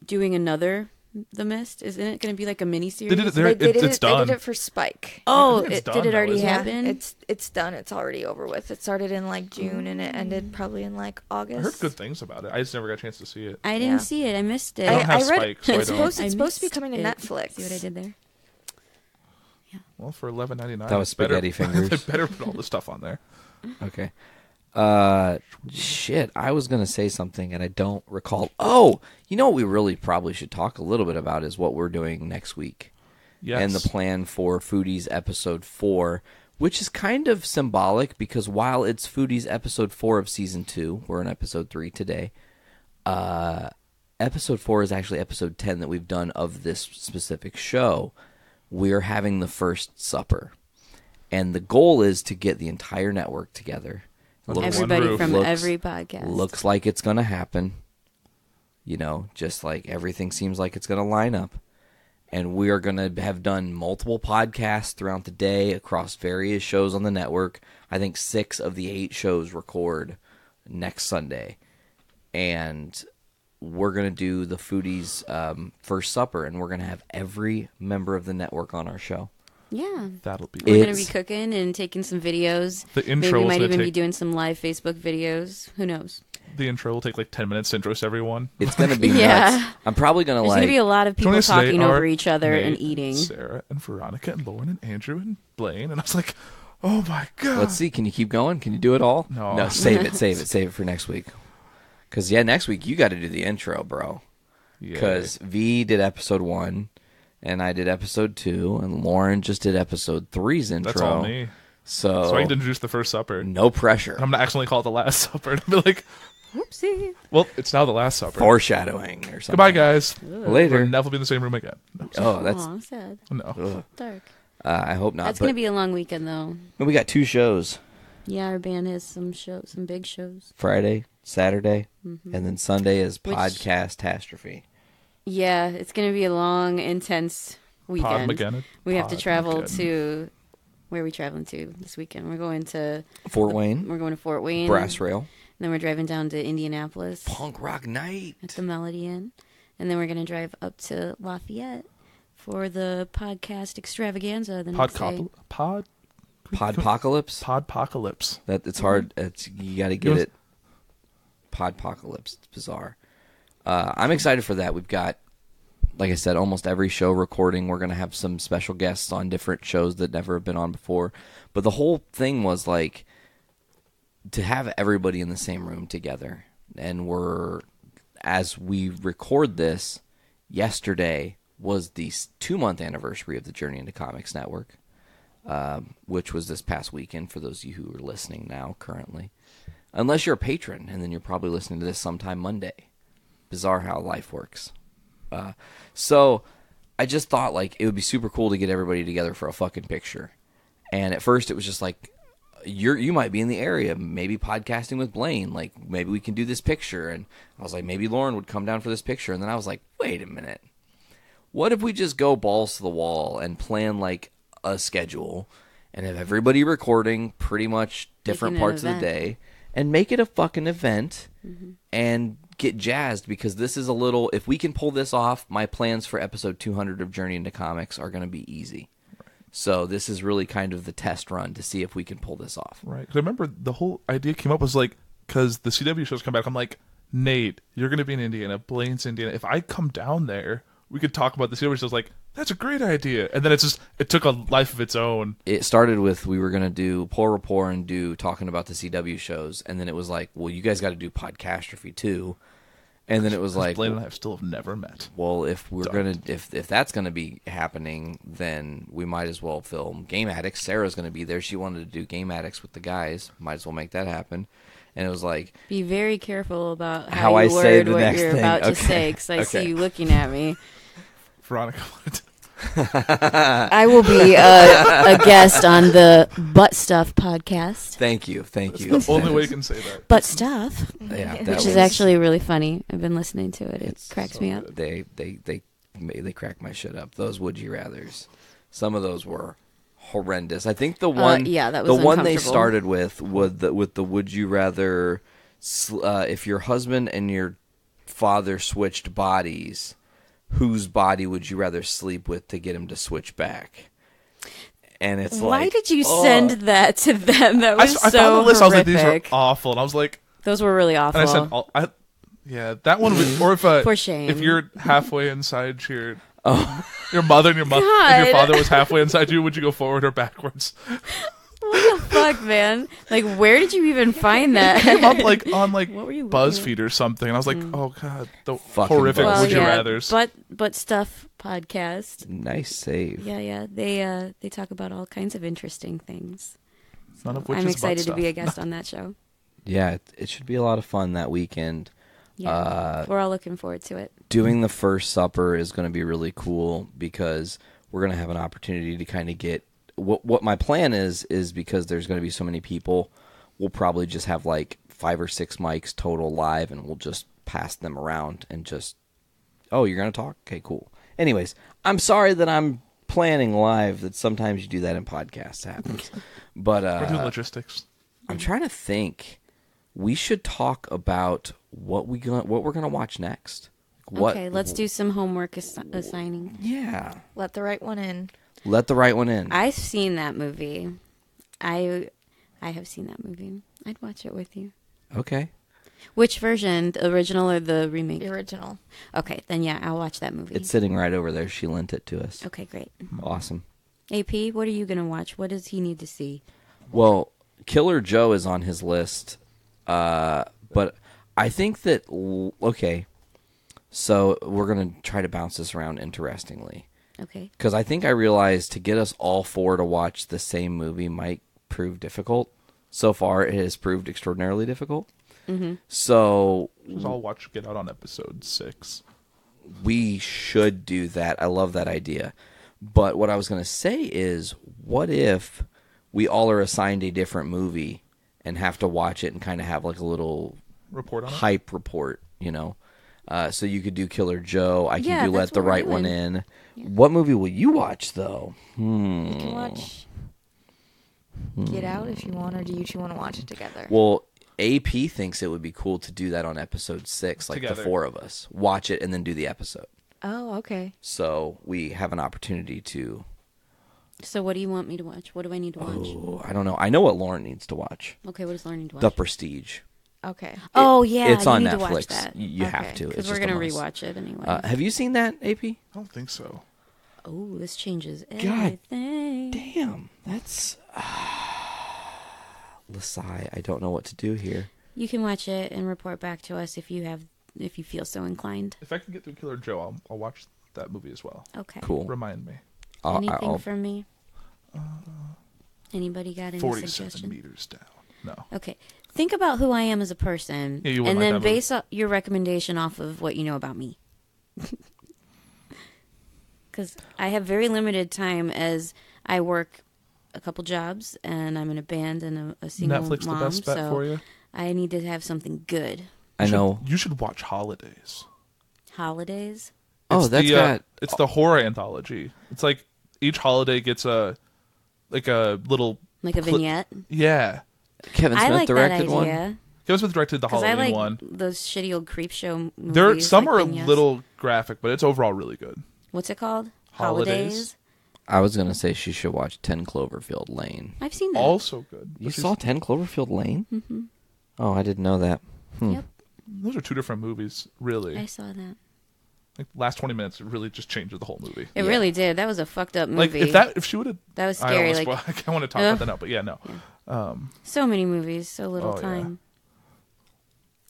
doing another The Mist? Isn't it going to be like a mini series? They did it, they did it, it's done. They did it for Spike. Oh, it, done, did it already though, happen? Yeah, it's it's done. It's already over with. It started in like June and it ended probably in like August. I heard good things about it. I just never got a chance to see it. I didn't yeah. see it. I missed it. I don't have I read, Spike, so it's I don't. Supposed, it's supposed to be coming to it. Netflix. See what I did there? Yeah. Well, for eleven ninety-nine. That was spaghetti better, fingers. They better put all the stuff on there. Okay. Uh, shit, I was going to say something and I don't recall. Oh, you know what we really probably should talk a little bit about is what we're doing next week. Yes. And the plan for Foodies Episode four, which is kind of symbolic because while it's Foodies Episode four of Season two, we're in Episode three today, uh, Episode four is actually Episode ten that we've done of this specific show. We're having the first supper. And the goal is to get the entire network together. Looks, Everybody from looks, every podcast. Looks like it's going to happen. You know, just like everything seems like it's going to line up. And we are going to have done multiple podcasts throughout the day across various shows on the network. I think six of the eight shows record next Sunday. And we're going to do the Foodies um, First Supper, and we're going to have every member of the network on our show. Yeah. That'll be We're going to be cooking and taking some videos. The intro Maybe we might even take... be doing some live Facebook videos. Who knows? The intro will take like ten minutes to introduce everyone. It's going to be yeah. nuts. I'm probably going to like... There's going to be a lot of people talking over each other Nate, and eating. Sarah and Veronica and Lauren and Andrew and Blaine. And I was like, oh my God. Let's see. Can you keep going? Can you do it all? No. No, save it. Save it. Save it for next week. Because, yeah, next week you got to do the intro, bro. Because yeah. V did episode one. And I did episode two, and Lauren just did episode three's intro. That's all me. So, so I can introduce the first supper. No pressure. And I'm going to accidentally call it the last supper. And I'll be like, whoopsie. Well, it's now the last supper. Foreshadowing or something. Goodbye, guys. Ugh. Later. We'll never be in the same room again. No, oh, that's Aww, sad. No. Dark. Uh, I hope not. That's going to be a long weekend, though. We got two shows. Yeah, our band has some shows, some big shows. Friday, Saturday, mm-hmm. and then Sunday is Which... Podcastrophe. Yeah, it's going to be a long, intense weekend. Pod we Pod have to travel McGinn. to, where are we traveling to this weekend? We're going to... Fort Wayne. We're going to Fort Wayne. Brass Rail. And then we're driving down to Indianapolis. Punk Rock Night. At the Melody Inn. And then we're going to drive up to Lafayette for the podcast extravaganza. The next day. Pod... Podpocalypse? Podpocalypse. That, it's hard. It's, you got to get it. Podpocalypse. It's bizarre. Uh, I'm excited for that. We've got, like I said, almost every show recording. We're going to have some special guests on different shows that never have been on before. But the whole thing was like to have everybody in the same room together. And we're, as we record this, yesterday was the two month anniversary of the Journey into Comics Network, um, which was this past weekend for those of you who are listening now currently. Unless you're a patron, and then you're probably listening to this sometime Monday. Bizarre how life works. Uh, so I just thought like it would be super cool to get everybody together for a fucking picture. And at first it was just like, you're, you might be in the area, maybe podcasting with Blaine. Like maybe we can do this picture. And I was like, maybe Lauren would come down for this picture. And then I was like, wait a minute. What if we just go balls to the wall and plan like a schedule and have everybody recording pretty much different parts of the day and make it a fucking event mm-hmm. and get jazzed because this is a little, if we can pull this off, my plans for episode two hundred of Journey into Comics are going to be easy. Right. So this is really kind of the test run to see if we can pull this off. Right. Because I remember the whole idea came up was like, because the C W shows come back, I'm like, Nate, you're going to be in Indiana, Blaine's Indiana. If I come down there, we could talk about the C W shows. Like, that's a great idea. And then it's just, it took a life of its own. It started with, we were going to do Poor Rapport and do talking about the C W shows. And then it was like, well, you guys got to do Podcastrophe too. And then it was like, Blaine and I have still have never met. Well, if we're Don't. gonna, if if that's gonna be happening, then we might as well film Game Addicts. Sarah's gonna be there. She wanted to do Game Addicts with the guys. Might as well make that happen. And it was like, be very careful about how, how you I word say the what next you're thing. about okay. to say, because I okay. see you looking at me. Veronica, what? I will be a, a guest on the Butt Stuff podcast. Thank you, thank That's you. The only way you can say that. Butt Stuff, yeah, that which was... is actually really funny. I've been listening to it. It it's cracks so me up. Good. They they they they crack my shit up. Those would you rather's. Some of those were horrendous. I think the one, uh, yeah, that was the one they started with with the, with the would you rather uh, if your husband and your father switched bodies. Whose body would you rather sleep with to get him to switch back? And it's Why like... Why did you oh. send that to them? That was I, I so found the list, horrific. I was like, these were awful. And I was like... Those were really awful. And I said... All, I, yeah, that one was... Or if uh, For shame. If you're halfway inside your... Oh. Your mother and your mother... If your father was halfway inside you, would you go forward or backwards? What the fuck, man? Like, where did you even find that? It came up like on like BuzzFeed or something. And I was like, mm. oh god, the Fucking horrific well, would yeah, you rather's. But but stuff podcast. Nice save. Yeah, yeah. They uh they talk about all kinds of interesting things. So None of which I'm is excited to be a guest on that show. Yeah, it, it should be a lot of fun that weekend. Yeah, uh, we're all looking forward to it. Doing the first supper is going to be really cool because we're going to have an opportunity to kind of get what what my plan is is because there's going to be so many people, we'll probably just have like five or six mics total live, and we'll just pass them around and just, oh, you're going to talk? Okay, cool. Anyways, I'm sorry that I'm planning live. That sometimes you do that in podcasts, happens. But uh, we're doing logistics. I'm trying to think. We should talk about what we gonna, what we're gonna watch next. What, okay, let's do some homework ass- assigning. Yeah, let the right one in. Let the right one in. I've seen that movie. I, I have seen that movie. I'd watch it with you. Okay. Which version? The original or the remake? The original. Okay, then yeah, I'll watch that movie. It's sitting right over there. She lent it to us. Okay, great. Awesome. A P, what are you gonna watch? What does he need to see? Well, Killer Joe is on his list. Uh, but I think that, okay, so we're going to try to bounce this around interestingly. Okay. Because I think I realized to get us all four to watch the same movie might prove difficult. So far, it has proved extraordinarily difficult. Mm-hmm. So. Let's all watch Get Out on episode six. We should do that. I love that idea. But what I was going to say is, what if we all are assigned a different movie and have to watch it and kind of have like a little report on hype it? report, you know? Uh, so you could do Killer Joe. I can yeah, do Let the Right One In. Yeah. What movie will you watch, though? Hmm. You can watch Get Out if you want, or do you two want to watch it together? Well, A P thinks it would be cool to do that on episode six, like together. The four of us. Watch it and then do the episode. Oh, okay. So we have an opportunity to... So what do you want me to watch? What do I need to watch? Oh, I don't know. I know what Lauren needs to watch. Okay, what does Lauren need to watch? The Prestige. Okay. It, oh, yeah. It's on Netflix. You okay. have to. Because we're going to rewatch it anyway. Uh, have you seen that, A P? I don't think so. Oh, this changes everything. God damn. That's... Uh, Lasai, I don't know what to do here. You can watch it and report back to us if you have, if you feel so inclined. If I can get through Killer Joe, I'll, I'll watch that movie as well. Okay. Cool. Remind me. I'll, Anything I'll, from me? Uh, Anybody got any suggestions? forty-seven meters down. No. Okay. Think about who I am as a person, yeah, and like then base up your recommendation off of what you know about me. Because I have very limited time as I work a couple jobs, and I'm in a band and a, a single Netflix mom. Netflix the best bet so for you. I need to have something good. I you know. Should, you should watch Holidays. Holidays? It's oh, that's the, got... Uh, it's the horror anthology. It's like each holiday gets a like a little... Like a vignette? Cl- yeah. Kevin Smith I like directed that one. Kevin Smith directed the Halloween I like one. Those shitty old Creepshow movies. There, some like are a little graphic, but it's overall really good. What's it called? Holidays. Holidays. I was gonna say she should watch Ten Cloverfield Lane. I've seen that. Also good. You saw Ten Cloverfield Lane? Mm-hmm. Oh, I didn't know that. Hmm. Yep. Those are two different movies, really. I saw that. Like last twenty minutes, it really just changed the whole movie. It yeah. really did. That was a fucked up movie. Like if that, if she would have, that was scary. I, almost, like, well, I want to talk uh, about that now, but yeah, no. Yeah. Um, so many movies, so little oh, time.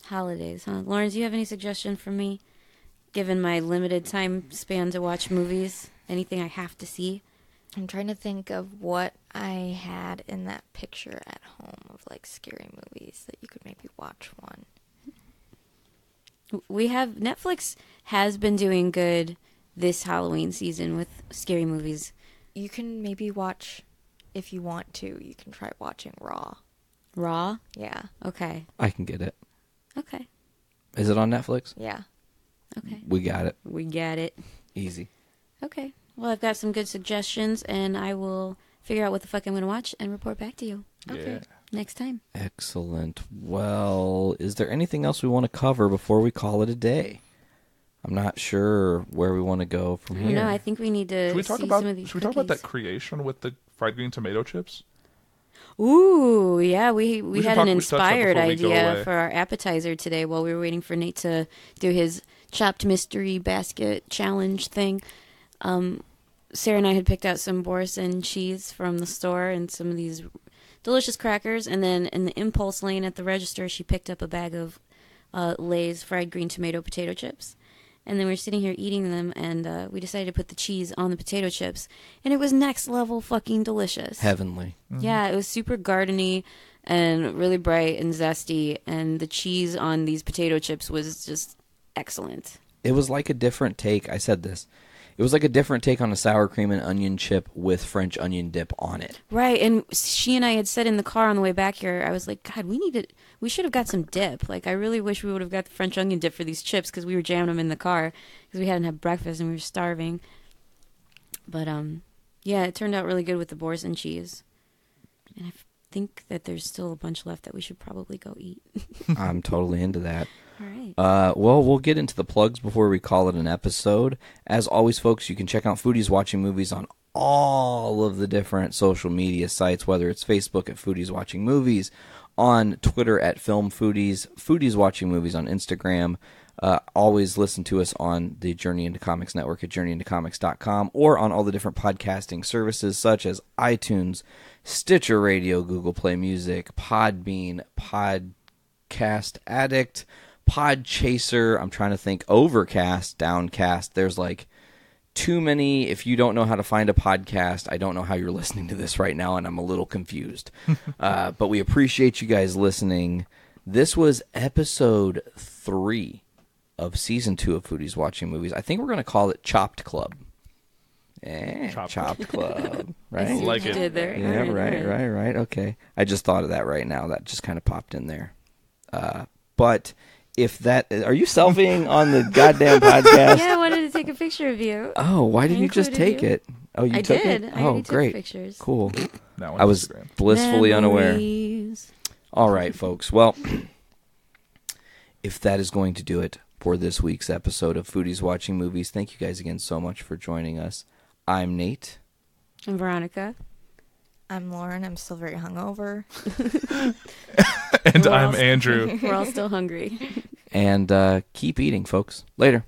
Yeah. Holidays, huh? Lauren, do you have any suggestion for me, given my limited time span to watch movies? Anything I have to see? I'm trying to think of what I had in that picture at home of like scary movies that you could maybe watch one. We have Netflix has been doing good this Halloween season with scary movies. You can maybe watch. If you want to, you can try watching Raw. Raw? Yeah. Okay. I can get it. Okay. Is it on Netflix? Yeah. Okay. We got it. We got it. Easy. Okay. Well, I've got some good suggestions, and I will figure out what the fuck I'm going to watch and report back to you. Okay. Yeah. Next time. Excellent. Well, is there anything else we want to cover before we call it a day? I'm not sure where we want to go from here. No, I think we need to should we talk see about, some of these Should we talk cookies? About that creation with the fried green tomato chips? Ooh, yeah. We, we, we had an inspired idea for our appetizer today while we were waiting for Nate to do his Chopped Mystery Basket Challenge thing. Um, Sarah and I had picked out some boursin cheese from the store and some of these delicious crackers, and then in the impulse lane at the register, she picked up a bag of uh, Lay's fried green tomato potato chips. And then we were sitting here eating them, and uh, we decided to put the cheese on the potato chips. And it was next level fucking delicious. Heavenly. Mm-hmm. Yeah, it was super gardeny and really bright and zesty. And the cheese on these potato chips was just excellent. It was like a different take. I said this. It was like a different take on a sour cream and onion chip with French onion dip on it. Right, and she and I had said in the car on the way back here, I was like, God, we need to, we should have got some dip. Like, I really wish we would have got the French onion dip for these chips because we were jamming them in the car because we hadn't had breakfast and we were starving. But, um, yeah, it turned out really good with the boursin cheese. And I think that there's still a bunch left that we should probably go eat. I'm totally into that. All right. Uh, well, we'll get into the plugs before we call it an episode. As always, folks, you can check out Foodies Watching Movies on all of the different social media sites, whether it's Facebook at Foodies Watching Movies, on Twitter at Film Foodies, Foodies Watching Movies on Instagram. Uh, always listen to us on the Journey into Comics Network at journey into comics dot com or on all the different podcasting services such as iTunes, Stitcher Radio, Google Play Music, Podbean, Podcast Addict, Pod Chaser, I'm trying to think, Overcast, Downcast. There's like too many. If you don't know how to find a podcast, I don't know how you're listening to this right now, and I'm a little confused. uh, but we appreciate you guys listening. This was episode three of season two of Foodies Watching Movies. I think we're going to call it Chopped Club. Eh, Chopped. Chopped Club. Right? I see what like you it. Did there. Yeah, right, right, right, right. Okay. I just thought of that right now. That just kind of popped in there. Uh, but... If that are you selfieing on the goddamn podcast? Yeah, I wanted to take a picture of you. Oh, why did you just take you. It? Oh, you I took did. It. I oh, great. Took pictures. Cool. That I was Instagram. Blissfully Memories. Unaware. All right, folks. Well, if that is going to do it for this week's episode of Foodies Watching Movies, thank you guys again so much for joining us. I'm Nate. I'm Veronica. I'm Lauren. I'm still very hungover. And we're I'm Andrew. Still, we're all still hungry. And uh, keep eating, folks. Later.